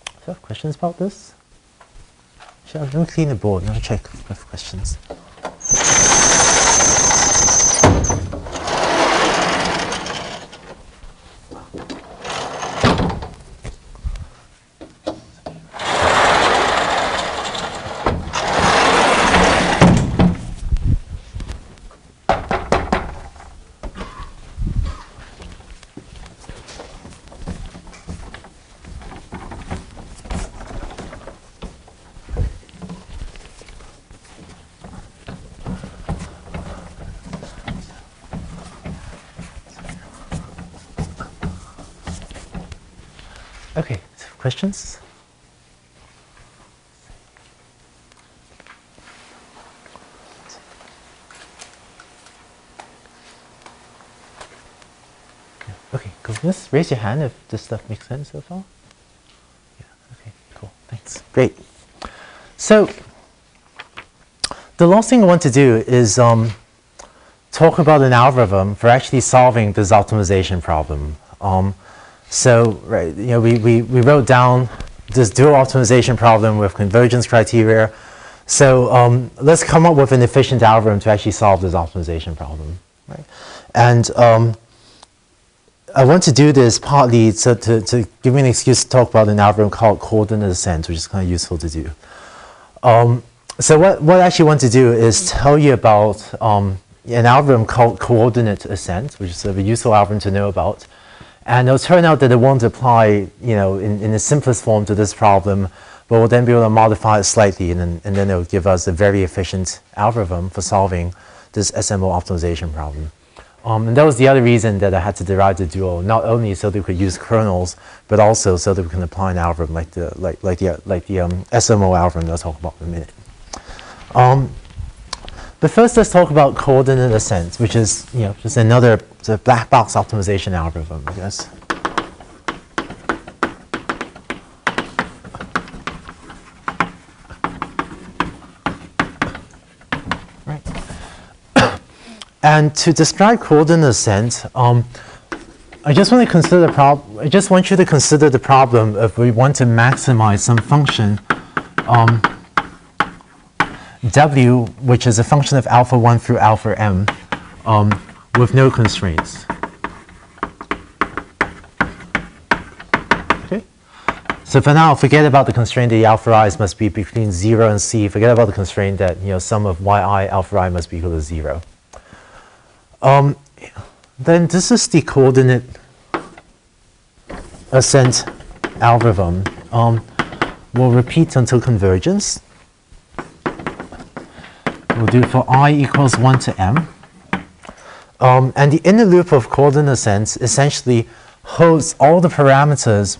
Do you have questions about this? Should I clean the board? Now check if I have questions. Okay, so questions? Okay, cool. Just raise your hand if this stuff makes sense so far. Yeah, okay, cool. Thanks. Great. So the last thing I want to do is um, talk about an algorithm for actually solving this optimization problem. Um, so right, you know, we, we, we wrote down this dual optimization problem with convergence criteria. So um, let's come up with an efficient algorithm to actually solve this optimization problem. Right? And um, I want to do this partly to, to, to give me an excuse to talk about an algorithm called coordinate ascent, which is kind of useful to do. Um, so what, what I actually want to do is tell you about um, an algorithm called coordinate ascent, which is sort of a useful algorithm to know about. And it'll turn out that it won't apply, you know, in, in the simplest form to this problem, but we'll then be able to modify it slightly, and then, and then it'll give us a very efficient algorithm for solving this S M O optimization problem. Um, and that was the other reason that I had to derive the dual, not only so that we could use kernels, but also so that we can apply an algorithm like the, like, like the, like the um, S M O algorithm that I'll talk about in a minute. Um, but first, let's talk about coordinate ascent, which is, you know, just another sort of black box optimization algorithm, I guess. And to describe coordinate ascent, um, I just want to consider the problem. I just want you to consider the problem if we want to maximize some function um, w, which is a function of alpha one through alpha m, um, with no constraints. Okay. So for now, forget about the constraint that the alpha i's must be between zero and c. Forget about the constraint that, you know, sum of yi alpha I must be equal to zero. Um, then this is the coordinate ascent algorithm. Um, we'll repeat until convergence. We'll do for I equals one to m. Um, and the inner loop of coordinate ascent essentially holds all the parameters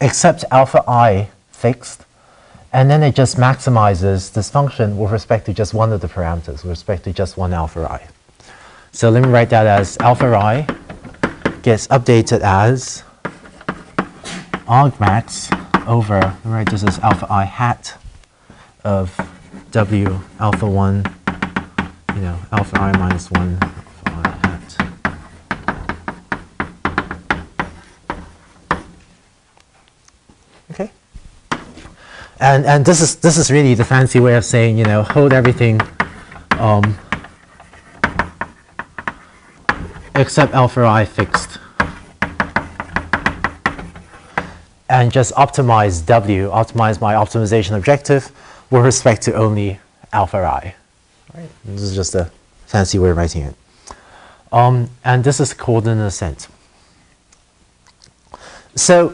except alpha I fixed, and then it just maximizes this function with respect to just one of the parameters, with respect to just one alpha I. So let me write that as alpha I gets updated as argmax over, let me write this as alpha I hat of w alpha one, you know, alpha I minus one alpha I hat. Okay? And and this is this is really the fancy way of saying, you know, hold everything um, except alpha I fixed, and just optimize w, optimize my optimization objective with respect to only alpha I. Right? This is just a fancy way of writing it. Um, and this is coordinate ascent. So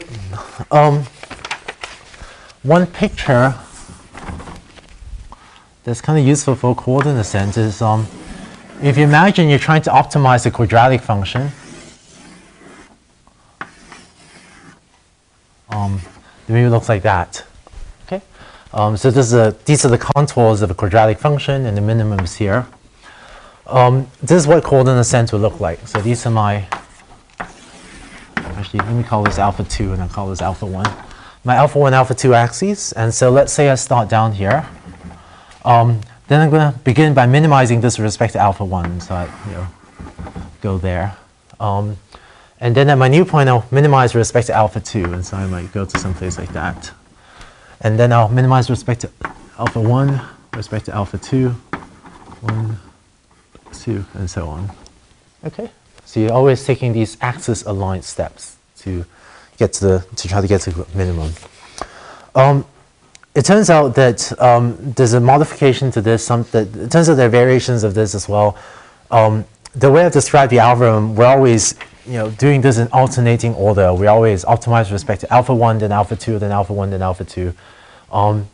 um, one picture that's kind of useful for coordinate ascent is um, if you imagine you're trying to optimize a quadratic function, um, it maybe looks like that. Okay. Um, so this is a, these are the contours of a quadratic function, and the minimum is here. Um, this is what coordinate ascent would look like. So these are my, actually, let me call this alpha two, and I'll call this alpha one. My alpha one, alpha two axes. And so let's say I start down here. Um, Then I'm going to begin by minimizing this with respect to alpha one, so I, you know, go there. Um, and then at my new point, I'll minimize with respect to alpha two, and so I might go to some place like that. And then I'll minimize with respect to alpha one, with respect to alpha two, one, two, and so on. Okay. So you're always taking these axis-aligned steps to get to the, to try to get to the minimum. Um, It turns out that um, there's a modification to this. Some, that it turns out there are variations of this as well. Um, the way I've described the algorithm, we're always, you know, doing this in alternating order. We always optimize with respect to alpha one, then alpha two, then alpha one, then alpha two. Um,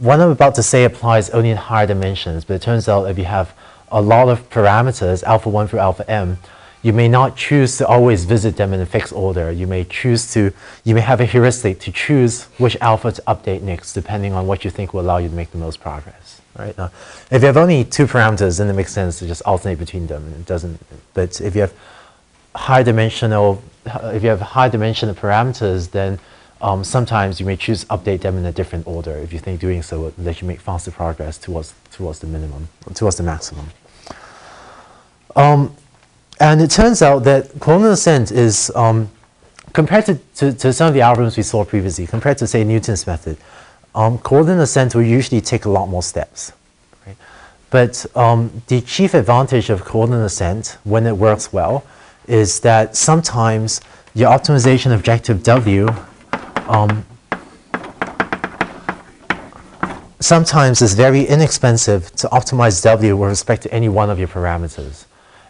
what I'm about to say applies only in higher dimensions, but it turns out if you have a lot of parameters, alpha one through alpha m, You may not choose to always visit them in a fixed order. You may choose to, you may have a heuristic to choose which alpha to update next, depending on what you think will allow you to make the most progress. Right? Now, if you have only two parameters, then it makes sense to just alternate between them. And it doesn't. But if you have high dimensional, if you have high dimensional parameters, then um, sometimes you may choose to update them in a different order if you think doing so will let you make faster progress towards towards the minimum, towards the maximum. Um, And it turns out that coronal descent is, um, compared to, to, to some of the algorithms we saw previously, compared to, say, Newton's method, um, coronal descent will usually take a lot more steps. Right? But um, the chief advantage of coronal descent, when it works well, is that sometimes your optimization objective W um, sometimes is very inexpensive to optimize W with respect to any one of your parameters.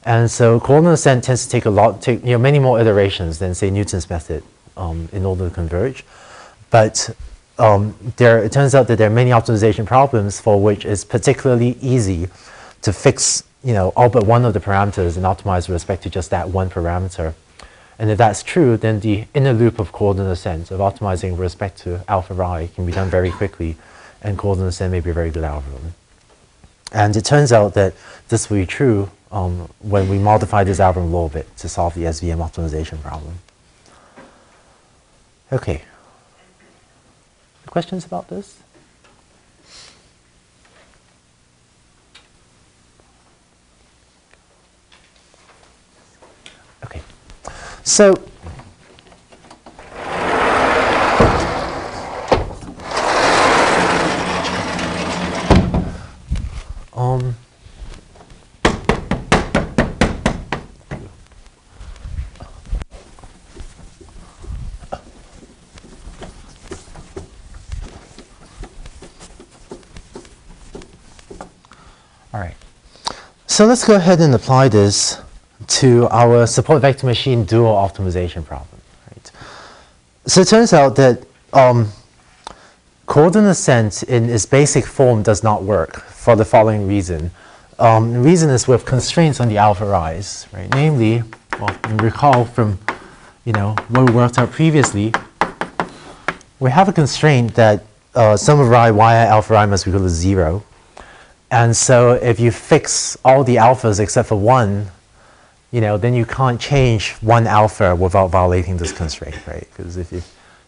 And so coronal descent tends to take a lot, take you know, many more iterations than, say, Newton's method um, in order to converge. But um, there, it turns out that there are many optimization problems for which it's particularly easy to fix, you know, all but one of the parameters and optimize with respect to just that one parameter. And if that's true, then the inner loop of coronal descent, of optimizing with respect to alpha I, can be done very quickly, and coronal descent may be a very good algorithm. And it turns out that this will be true Um, when we modify this algorithm a little bit to solve the S V M optimization problem. Okay. Questions about this? Okay. So, um, So let's go ahead and apply this to our support vector machine dual optimization problem. Right? So it turns out that um, coordinate descent in its basic form does not work for the following reason. Um, the reason is we have constraints on the alpha i's, right? Namely, well, recall from you know what we worked out previously, we have a constraint that uh, sum of I, y, alpha I must be equal to zero. And so if you fix all the alphas except for one, you know, then you can't change one alpha without violating this constraint, right? Because if, you,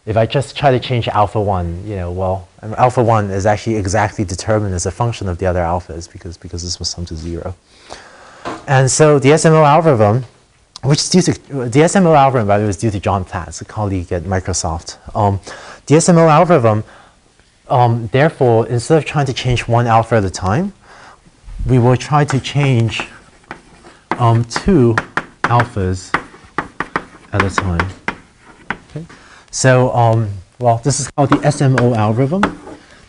if I just try to change alpha one, you know, well, alpha one is actually exactly determined as a function of the other alphas because, because this must sum to zero. And so the S M O algorithm, which is due to, the S M O algorithm, by the way, is due to John Platt, a colleague at Microsoft. Um, the S M O algorithm, Um, therefore, instead of trying to change one alpha at a time, we will try to change um, two alphas at a time. Okay. So, um, well, this is called the S M O algorithm.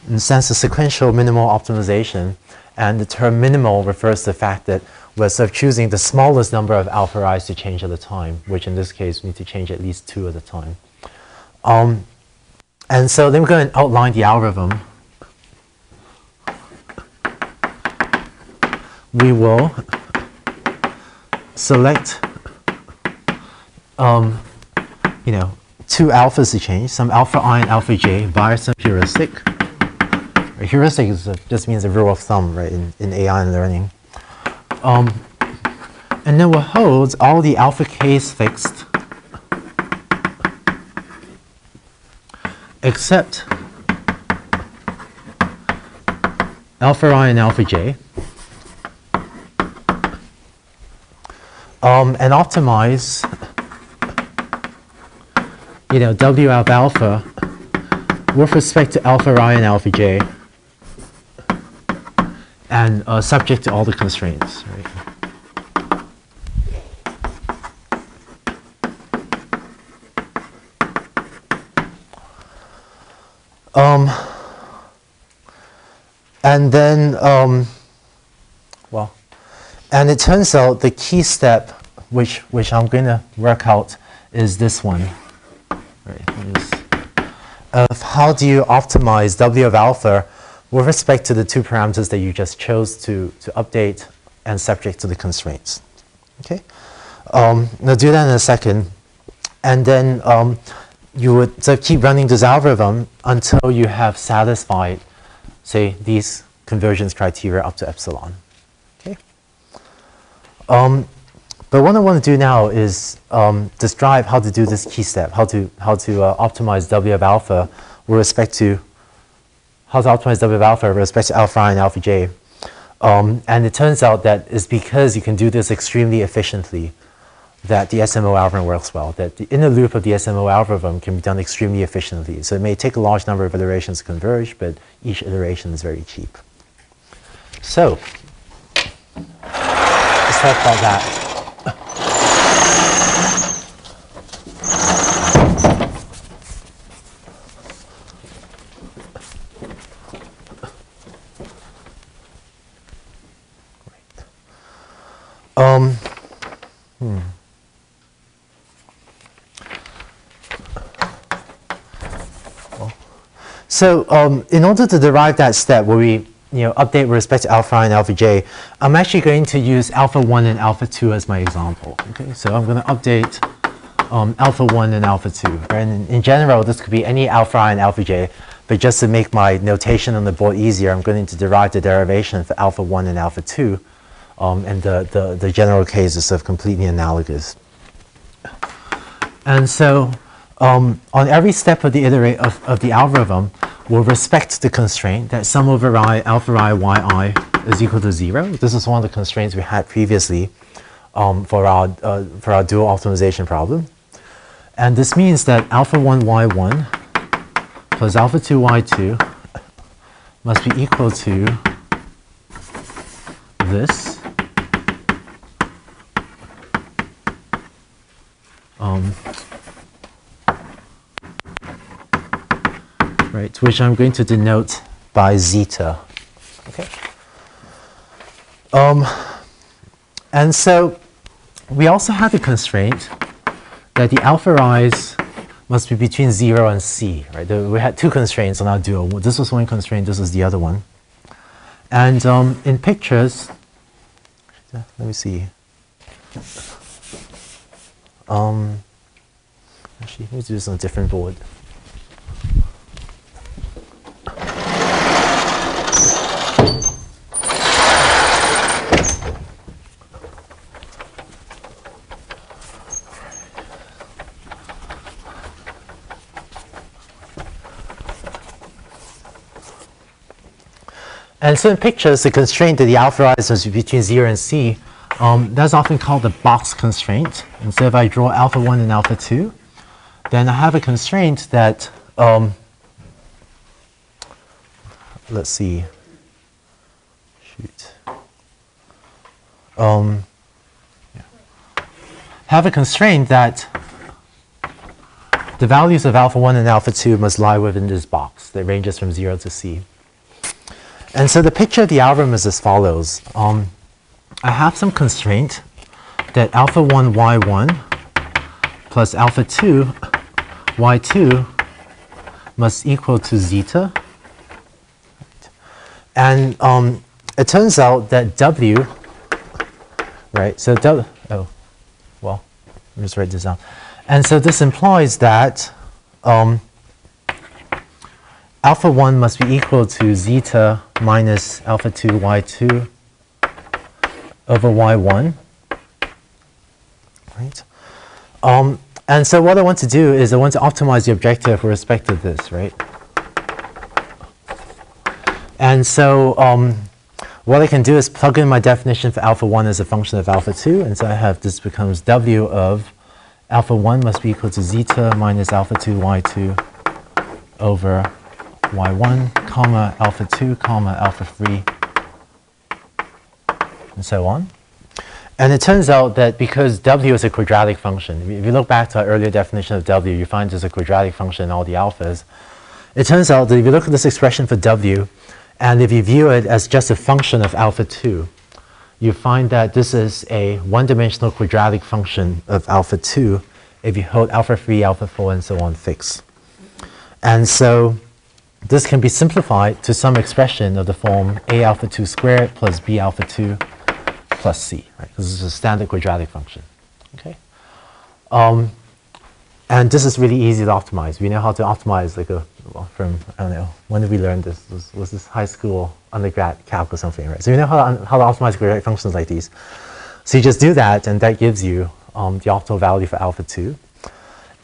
It stands for sequential minimal optimization. And the term minimal refers to the fact that we're sort of choosing the smallest number of alpha i's to change at a time, which in this case, we need to change at least two at a time. Um, And so then we're going to outline the algorithm. We will select, um, you know, two alphas to change, some alpha I and alpha j via some heuristic. A heuristic is a, just means a rule of thumb, right, in, in A I and learning. Um, and then we'll hold all the alpha k's fixed except alpha I and alpha j, um, and optimize, you know, W of alpha with respect to alpha I and alpha j, and uh, subject to all the constraints. Right? Um, and then, um, well, and it turns out the key step, which which I'm going to work out, is this one, right? Is of how do you optimize W of alpha with respect to the two parameters that you just chose to to update and subject to the constraints. Okay, Um, we'll do that in a second. And then um, you would so keep running this algorithm until you have satisfied, say, these convergence criteria up to epsilon. Okay. Um, but what I want to do now is um, describe how to do this key step, how to, how to uh, optimize W of alpha with respect to, how to optimize W of alpha with respect to alpha I and alpha j. Um, and it turns out that it's because you can do this extremely efficiently that the S M O algorithm works well, that the inner loop of the S M O algorithm can be done extremely efficiently. So it may take a large number of iterations to converge, but each iteration is very cheap. So let's talk about that. Um, hmm. So um, in order to derive that step where we you know, update with respect to alpha I and alpha j, I'm actually going to use alpha one and alpha two as my example. Okay, so I'm going to update um, alpha one and alpha two. Right? And in, in general, this could be any alpha I and alpha j, but just to make my notation on the board easier, I'm going to derive the derivation for alpha one and alpha two. Um, and the, the, the general case is sort of completely analogous. And so um, on every step of the iterate of, of the algorithm, we'll respect the constraint that sum over I, alpha I, yi is equal to zero. This is one of the constraints we had previously um, for, our, uh, for our dual optimization problem. And this means that alpha one, y one plus alpha two, y two must be equal to this. Um, right, which I'm going to denote by zeta. Okay. Um, and so we also have the constraint that the alpha i's must be between zero and c. Right? The, we had two constraints on our dual. This was one constraint. This was the other one. And um, in pictures, let me see. Um, actually, let me do this on a different board. And so in pictures, the constraint that the alpha i's is between zero and c, um, that's often called the box constraint. And so if I draw alpha one and alpha two, then I have a constraint that, um, let's see, shoot, um, yeah. have a constraint that the values of alpha one and alpha two must lie within this box that ranges from zero to c. And so the picture of the algorithm is as follows. Um, I have some constraint that alpha one y one plus alpha two y two must equal to zeta. And um, it turns out that w, right, so w, oh, well, let me just write this down. And so this implies that um, alpha one must be equal to zeta minus alpha two y two over y one. Right? Um, and so what I want to do is I want to optimize the objective with respect to this, right? And so um, what I can do is plug in my definition for alpha one as a function of alpha two. And so I have this becomes w of alpha one must be equal to zeta minus alpha two y two over y one, comma, alpha two, comma, alpha three, and so on. And it turns out that because w is a quadratic function, if you look back to our earlier definition of w, you find there's a quadratic function in all the alphas. It turns out that if you look at this expression for w, and if you view it as just a function of alpha two, you find that this is a one-dimensional quadratic function of alpha two if you hold alpha three, alpha four, and so on fixed. And so this can be simplified to some expression of the form a alpha two squared plus b alpha two plus c. Right? This is a standard quadratic function. Okay, um, and this is really easy to optimize. We know how to optimize like a well, from I don't know when did we learn this was, was this high school undergrad calc or something, right? So you know how to, how to optimize quadratic functions like these. So you just do that, and that gives you um, the optimal value for alpha two.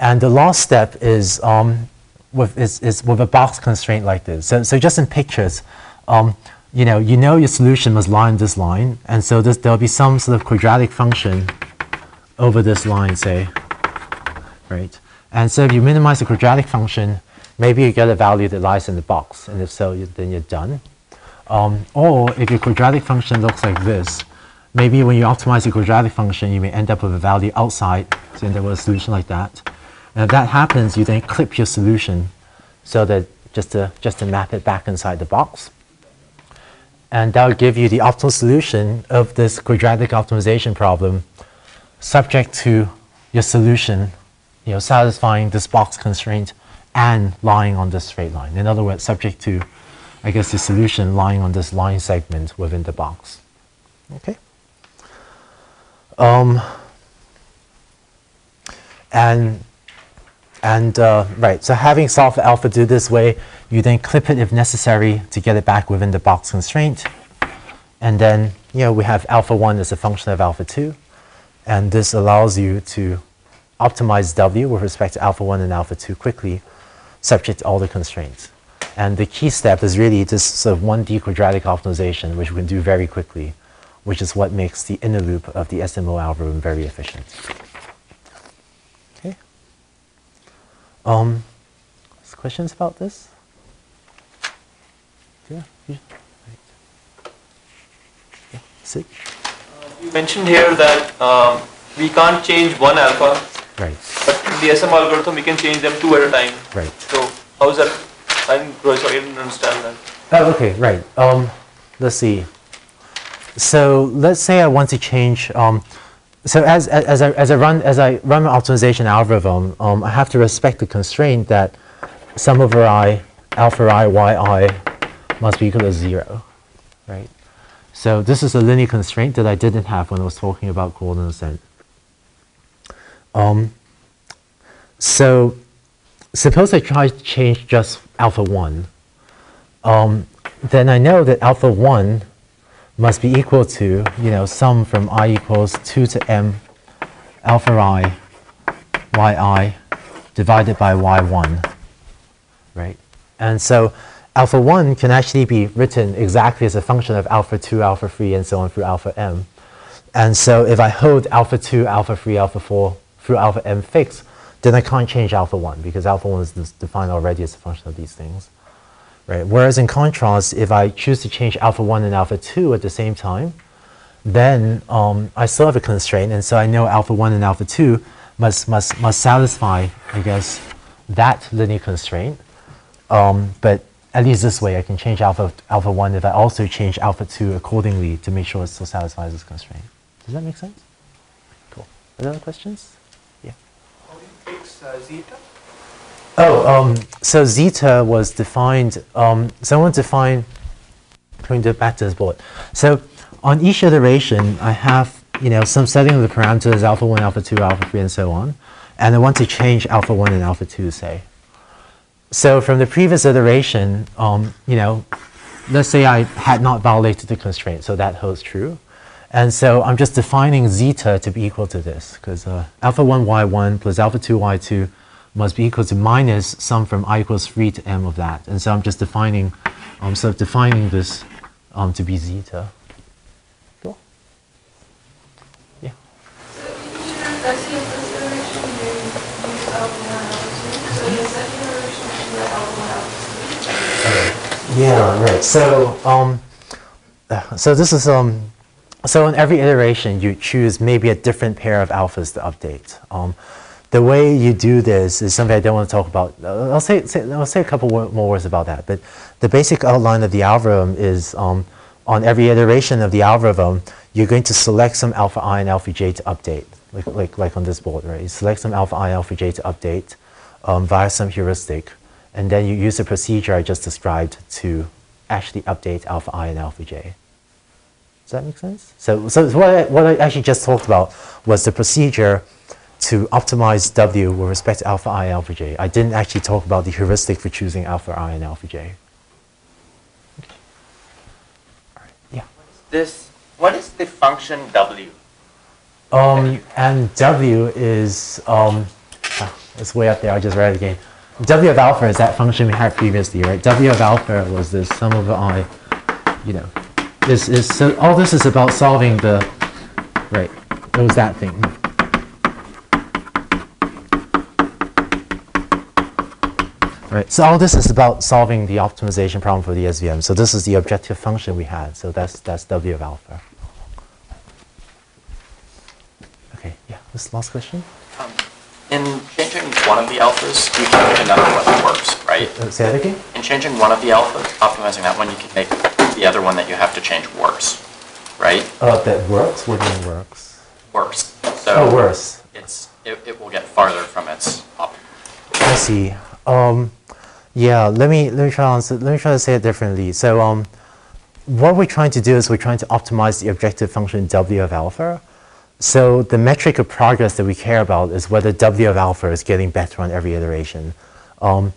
And the last step is um, with is, is with a box constraint like this. So so just in pictures. Um, you know, you know your solution must line this line, and so this, there'll be some sort of quadratic function over this line, say, right? And so if you minimize the quadratic function, maybe you get a value that lies in the box, and if so, you, then you're done. Um, or if your quadratic function looks like this, maybe when you optimize your quadratic function, you may end up with a value outside, so you end up with a solution like that. And if that happens, you then clip your solution so that just to, just to map it back inside the box. And that will give you the optimal solution of this quadratic optimization problem subject to your solution, you know, satisfying this box constraint and lying on this straight line. In other words, subject to, I guess, the solution lying on this line segment within the box. Okay? Um, and, and uh, right, so having solved for alpha two this way, you then clip it if necessary to get it back within the box constraint. And then, you know, we have alpha one as a function of alpha two. And this allows you to optimize W with respect to alpha one and alpha two quickly, subject to all the constraints. And the key step is really this sort of one D quadratic optimization, which we can do very quickly, which is what makes the inner loop of the S M O algorithm very efficient. Okay. Um, questions about this? Yeah. Yeah. Right. Yeah. Sit. Uh, you mentioned here that um, we can't change one alpha, right? But in the S M O algorithm, we can change them two at a time. Right. So how is that? I'm sorry, I didn't understand that. Oh, okay, right. Um, let's see. So let's say I want to change. Um, so as as, as I as I run as I run my optimization algorithm, um, I have to respect the constraint that sum over I alpha I y I must be equal to zero, right? So this is a linear constraint that I didn't have when I was talking about coordinate descent. Um, so suppose I try to change just alpha one, um, then I know that alpha one must be equal to, you know, sum from I equals two to m alpha I yi divided by y one, right? And so alpha one can actually be written exactly as a function of alpha two, alpha three, and so on through alpha m. And so if I hold alpha two, alpha three, alpha four through alpha m fixed, then I can't change alpha one because alpha one is defined already as a function of these things, right? Whereas in contrast, if I choose to change alpha one and alpha two at the same time, then um, I still have a constraint, and so I know alpha one and alpha two must, must, must satisfy, I guess, that linear constraint. Um, but at least this way, I can change alpha, alpha one if I also change alpha two accordingly to make sure it still satisfies this constraint. Does that make sense? Cool. Any other questions? Yeah. How do you fix uh, zeta? Oh, um, so zeta was defined, um, someone defined, going to back to this board. So on each iteration, I have, you know, some setting of the parameters, alpha one, alpha two, alpha three, and so on. And I want to change alpha one and alpha two, say. So from the previous iteration, um, you know, let's say I had not violated the constraint, so that holds true. And so I'm just defining zeta to be equal to this, because uh, alpha one y one plus alpha two y two must be equal to minus sum from I equals three to m of that. And so I'm just defining, um, sort of defining this um, to be zeta. Cool. Yeah. Yeah, right. So, um, so this is um, so in every iteration you choose maybe a different pair of alphas to update. Um, the way you do this is something I don't want to talk about. Uh, I'll say, say I'll say a couple more words about that. But the basic outline of the algorithm is um, on every iteration of the algorithm you're going to select some alpha I and alpha j to update, like like like on this board, right? You select some alpha I, alpha j to update um, via some heuristic. And then you use the procedure I just described to actually update alpha I and alpha j. Does that make sense? So, so what I, what I actually just talked about was the procedure to optimize W with respect to alpha I and alpha j. I didn't actually talk about the heuristic for choosing alpha I and alpha j. Okay. All right. Yeah. What is this, what is the function W? Um, and W is, um, oh, it's way up there, I just read it again. W of alpha is that function we had previously, right? W of alpha was the sum of I, you know, this is, so all this is about solving the, right, it was that thing. Right, so all this is about solving the optimization problem for the S V M. So this is the objective function we had, so that's, that's W of alpha. Okay, yeah, this last question? Um, in changing one of the alphas, you can make another one that works, right? Uh, say that again? In changing one of the alphas, optimizing that one, you can make the other one that you have to change worse, right? Oh, uh, that works? What do you mean works? Worse. So oh, worse. It's, it, it will get farther from its optimum. I see. Um, yeah, let me, let me try to answer, let me try to say it differently. So um, what we're trying to do is we're trying to optimize the objective function W of alpha. So the metric of progress that we care about is whether W of alpha is getting better on every iteration. Um,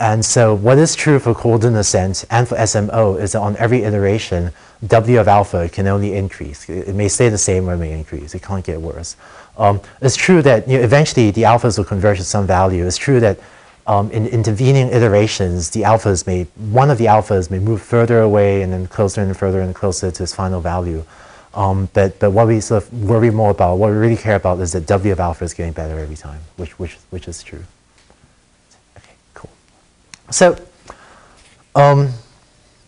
and so what is true for coordinate descent and for S M O is that on every iteration, W of alpha can only increase. It, it may stay the same or it may increase. It can't get worse. Um, it's true that you know, eventually the alphas will converge to some value. It's true that um, in intervening iterations, the alphas may, one of the alphas may move further away and then closer and further and closer to its final value. Um, but, but what we sort of worry more about, what we really care about is that W of alpha is getting better every time, which, which, which is true. Okay, cool. So, um,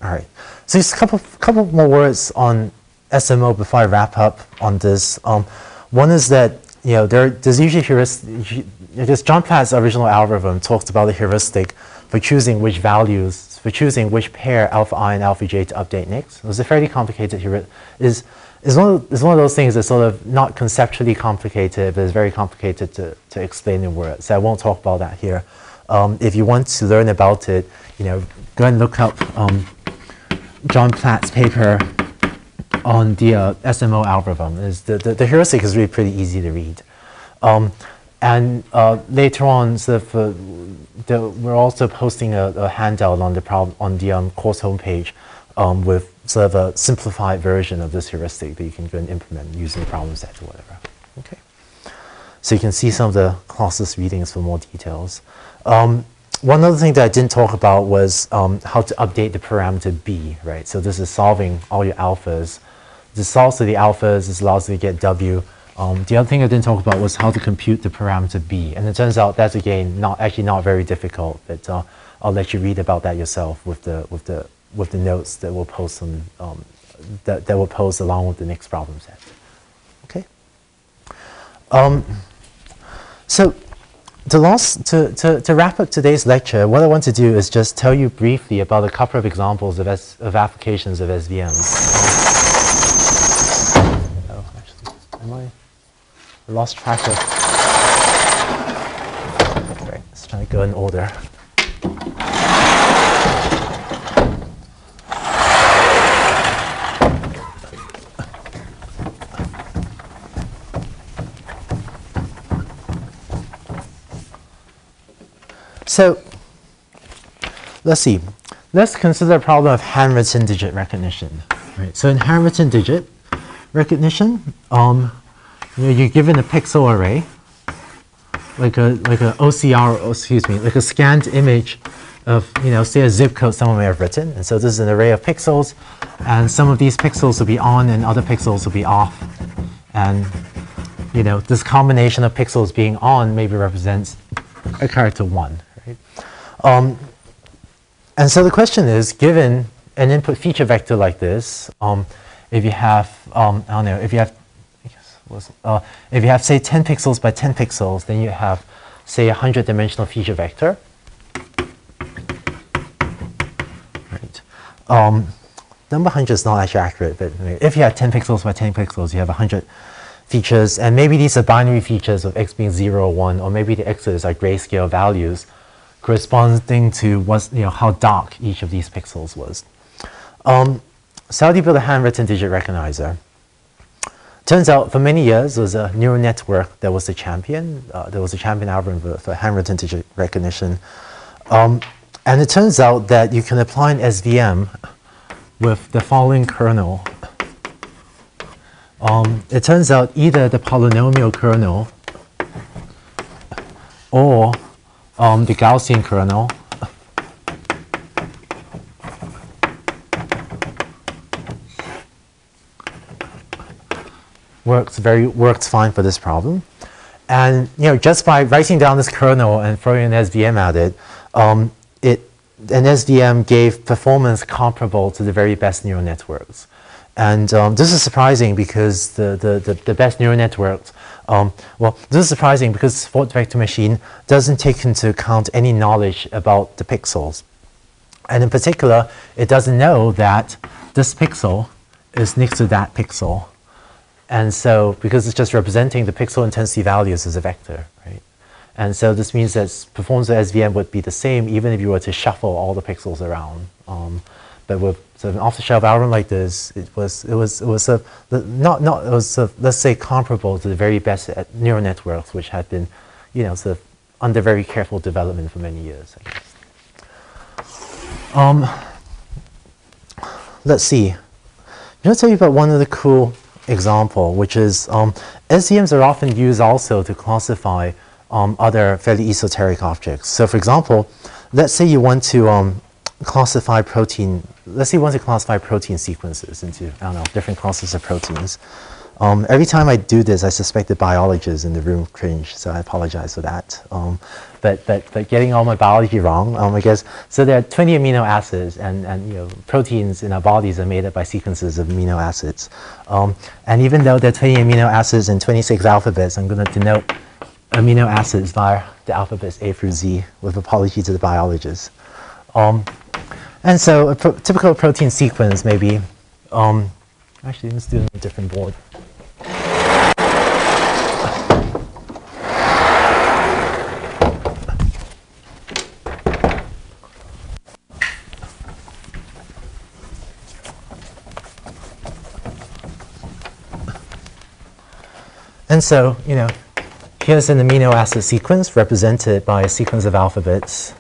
all right. So just a couple, couple more words on S M O before I wrap up on this. Um, one is that, you know, there, there's usually heuristic, because John Platt's original algorithm talks about the heuristic for choosing which values, for choosing which pair alpha I and alpha j to update next. It was a fairly complicated heuristic. It's one, of, it's one of those things that's sort of not conceptually complicated, but it's very complicated to, to explain in words. So I won't talk about that here. Um, if you want to learn about it, you know, go and look up um, John Platt's paper on the uh, S M O algorithm. Is the, the, the heuristic is really pretty easy to read. Um, and uh, later on, so if, uh, the, we're also posting a, a handout on the, problem, on the um, course homepage um, with sort of a simplified version of this heuristic that you can go and implement using the problem set or whatever. Okay. So you can see some of the classes readings for more details. Um, one other thing that I didn't talk about was um, how to update the parameter B, right? So this is solving all your alphas. This solves the alphas, this allows you to get W. Um, the other thing I didn't talk about was how to compute the parameter B. And it turns out that's again not actually not very difficult, but uh, I'll let you read about that yourself with the with the with the notes that we'll post on, um, that, that we'll post along with the next problem set. Okay. Um, so to, last, to, to, to wrap up today's lecture, what I want to do is just tell you briefly about a couple of examples of, S, of applications of S V Ms. Oh, actually, am I, I lost track of, right, let's try to go in order. So let's see. Let's consider the problem of handwritten digit recognition. Right. So in handwritten digit recognition, um, you know, you're given a pixel array, like a like a O C R, or excuse me, like a scanned image of, you know, say a zip code someone may have written. And so this is an array of pixels, and some of these pixels will be on, and other pixels will be off. And you know, this combination of pixels being on maybe represents a character one. Um, and so the question is, given an input feature vector like this, um, if you have, um, I don't know, if you have, I guess it was, uh, if you have, say, ten pixels by ten pixels, then you have, say, a hundred dimensional feature vector. Right. Um, number one hundred is not actually accurate, but if you have ten pixels by ten pixels, you have one hundred features, and maybe these are binary features of x being zero or one, or maybe the x's are grayscale values corresponding to what's, you know, how dark each of these pixels was. Um, So how do you build a handwritten digit recognizer? Turns out for many years there was a neural network that was the champion. Uh, there was a champion algorithm for handwritten digit recognition. Um, and it turns out that you can apply an S V M with the following kernel. Um, it turns out either the polynomial kernel or um, the Gaussian kernel works very works fine for this problem. And you know, just by writing down this kernel and throwing an S V M at it, um, it an S V M gave performance comparable to the very best neural networks. And um, this is surprising because the, the, the, the best neural networks, um, well, this is surprising because the support vector machine doesn't take into account any knowledge about the pixels. And in particular, it doesn't know that this pixel is next to that pixel. And so, because it's just representing the pixel intensity values as a vector, right? And so this means that performance of S V M would be the same even if you were to shuffle all the pixels around. Um, but with sort of an off-the-shelf algorithm like this, it was it was it was sort of not not it was sort of, let's say, comparable to the very best neural networks, which had been, you know, sort of under very careful development for many years, I guess. Um, let's see. I'm going to tell you about one of the cool example, which is um, S V Ms are often used also to classify um, other fairly esoteric objects. So for example, let's say you want to um, classify protein, let's say you want to classify protein sequences into, I don't know, different classes of proteins. Um, every time I do this, I suspect the biologists in the room cringe, so I apologize for that. Um, but, but, but getting all my biology wrong, um, I guess, so there are twenty amino acids, and, and you know, proteins in our bodies are made up by sequences of amino acids. Um, and even though there are twenty amino acids and twenty-six alphabets, I'm going to denote amino acids via the alphabets A through Z, with apology to the biologists. Um, and so a pro typical protein sequence may be, um, actually let's do it on a different board. And so, you know, here's an amino acid sequence represented by a sequence of alphabets.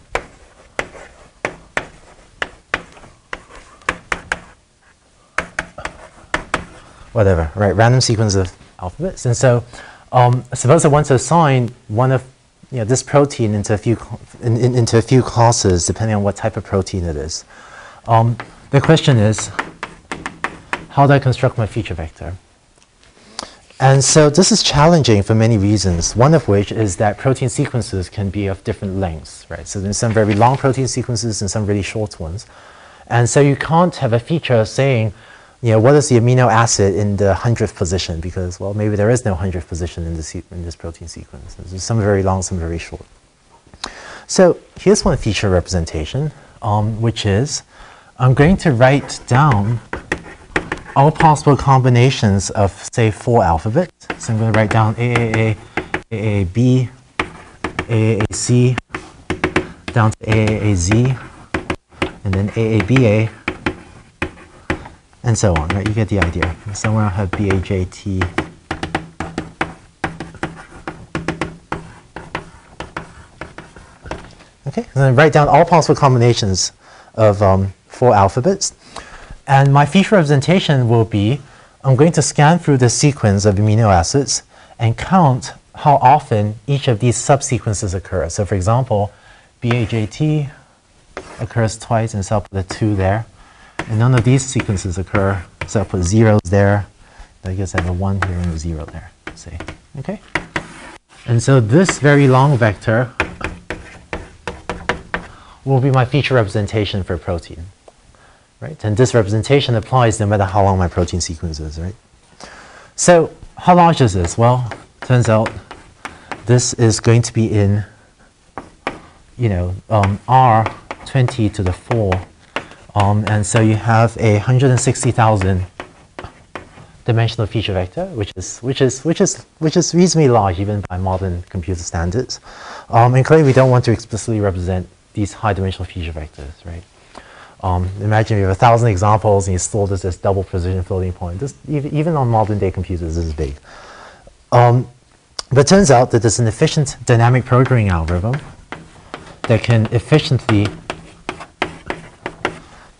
Whatever, right? Random sequence of alphabets. And so, um, suppose I want to assign one of, you know, this protein into a few in, in, into a few classes, depending on what type of protein it is. Um, the question is, how do I construct my feature vector? And so this is challenging for many reasons, one of which is that protein sequences can be of different lengths, right? So there's some very long protein sequences and some really short ones. And so you can't have a feature saying, you know, what is the amino acid in the hundredth position? Because, well, maybe there is no hundredth position in this, in this protein sequence. There's some very long, some very short. So here's one feature representation, um, which is I'm going to write down all possible combinations of, say, four alphabets. So I'm going to write down A A A, A A B, A A C, down to A A A Z, and then A A B A, and so on, right? You get the idea. Somewhere I'll have B A J T. Okay, and then write down all possible combinations of um, four alphabets. And my feature representation will be, I'm going to scan through the sequence of amino acids and count how often each of these subsequences occur. So for example, B A J T occurs twice, and so I'll put a two there. And none of these sequences occur, so I'll put zeros there. I guess I have a one here and a zero there, say. Okay? And so this very long vector will be my feature representation for protein. Right? And this representation applies no matter how long my protein sequence is, right? So how large is this? Well, turns out this is going to be in, you know, um, R twenty to the four, um, and so you have a one hundred sixty thousand dimensional feature vector, which is which is which is which is reasonably large even by modern computer standards. Um, and clearly, we don't want to explicitly represent these high-dimensional feature vectors, right? Um, imagine you have a thousand examples and you still does this double precision floating point. This, even on modern day computers, this is big. Um, but it turns out that there's an efficient dynamic programming algorithm that can efficiently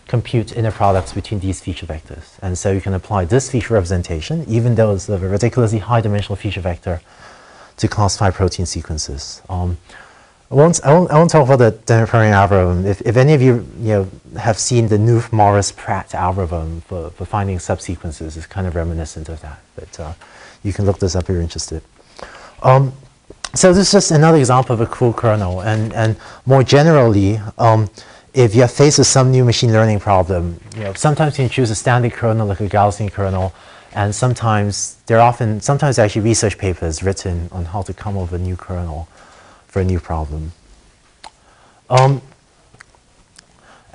compute inner products between these feature vectors. And so you can apply this feature representation, even though it's of a ridiculously high dimensional feature vector, to classify protein sequences. Um, I won't, I, won't, I won't talk about the dynamic programming algorithm. If, if any of you, you know, have seen the Knuth Morris Pratt algorithm for, for finding subsequences, it's kind of reminiscent of that. But uh, you can look this up if you're interested. Um, so this is just another example of a cool kernel. And, and more generally, um, if you're faced with some new machine learning problem, you know, sometimes you can choose a standard kernel like a Gaussian kernel. And sometimes, there are often, sometimes actually research papers written on how to come up with a new kernel for a new problem. Um,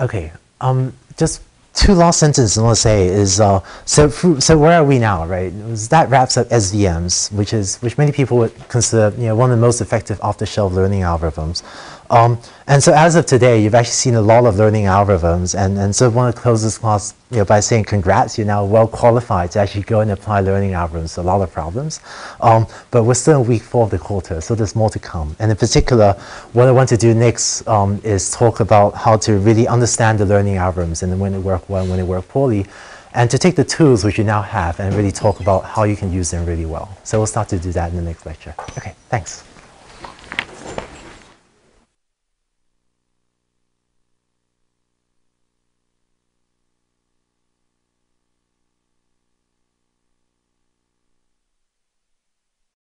okay, um, just two last sentences I want to say is uh, so so where are we now, right? That wraps up S V Ms, which is which many people would consider you know one of the most effective off-the-shelf learning algorithms. Um, and so as of today, you've actually seen a lot of learning algorithms, and and so I want to close this class you know by saying congrats, you're now well qualified to actually go and apply learning algorithms to a lot of problems. Um, but we're still in week four of the quarter, so there's more to come. And in particular, what I want to do next um, is talk about how to really understand the learning algorithms and when they work well and when they work poorly, and to take the tools which you now have and really talk about how you can use them really well. So we'll start to do that in the next lecture. Okay, thanks.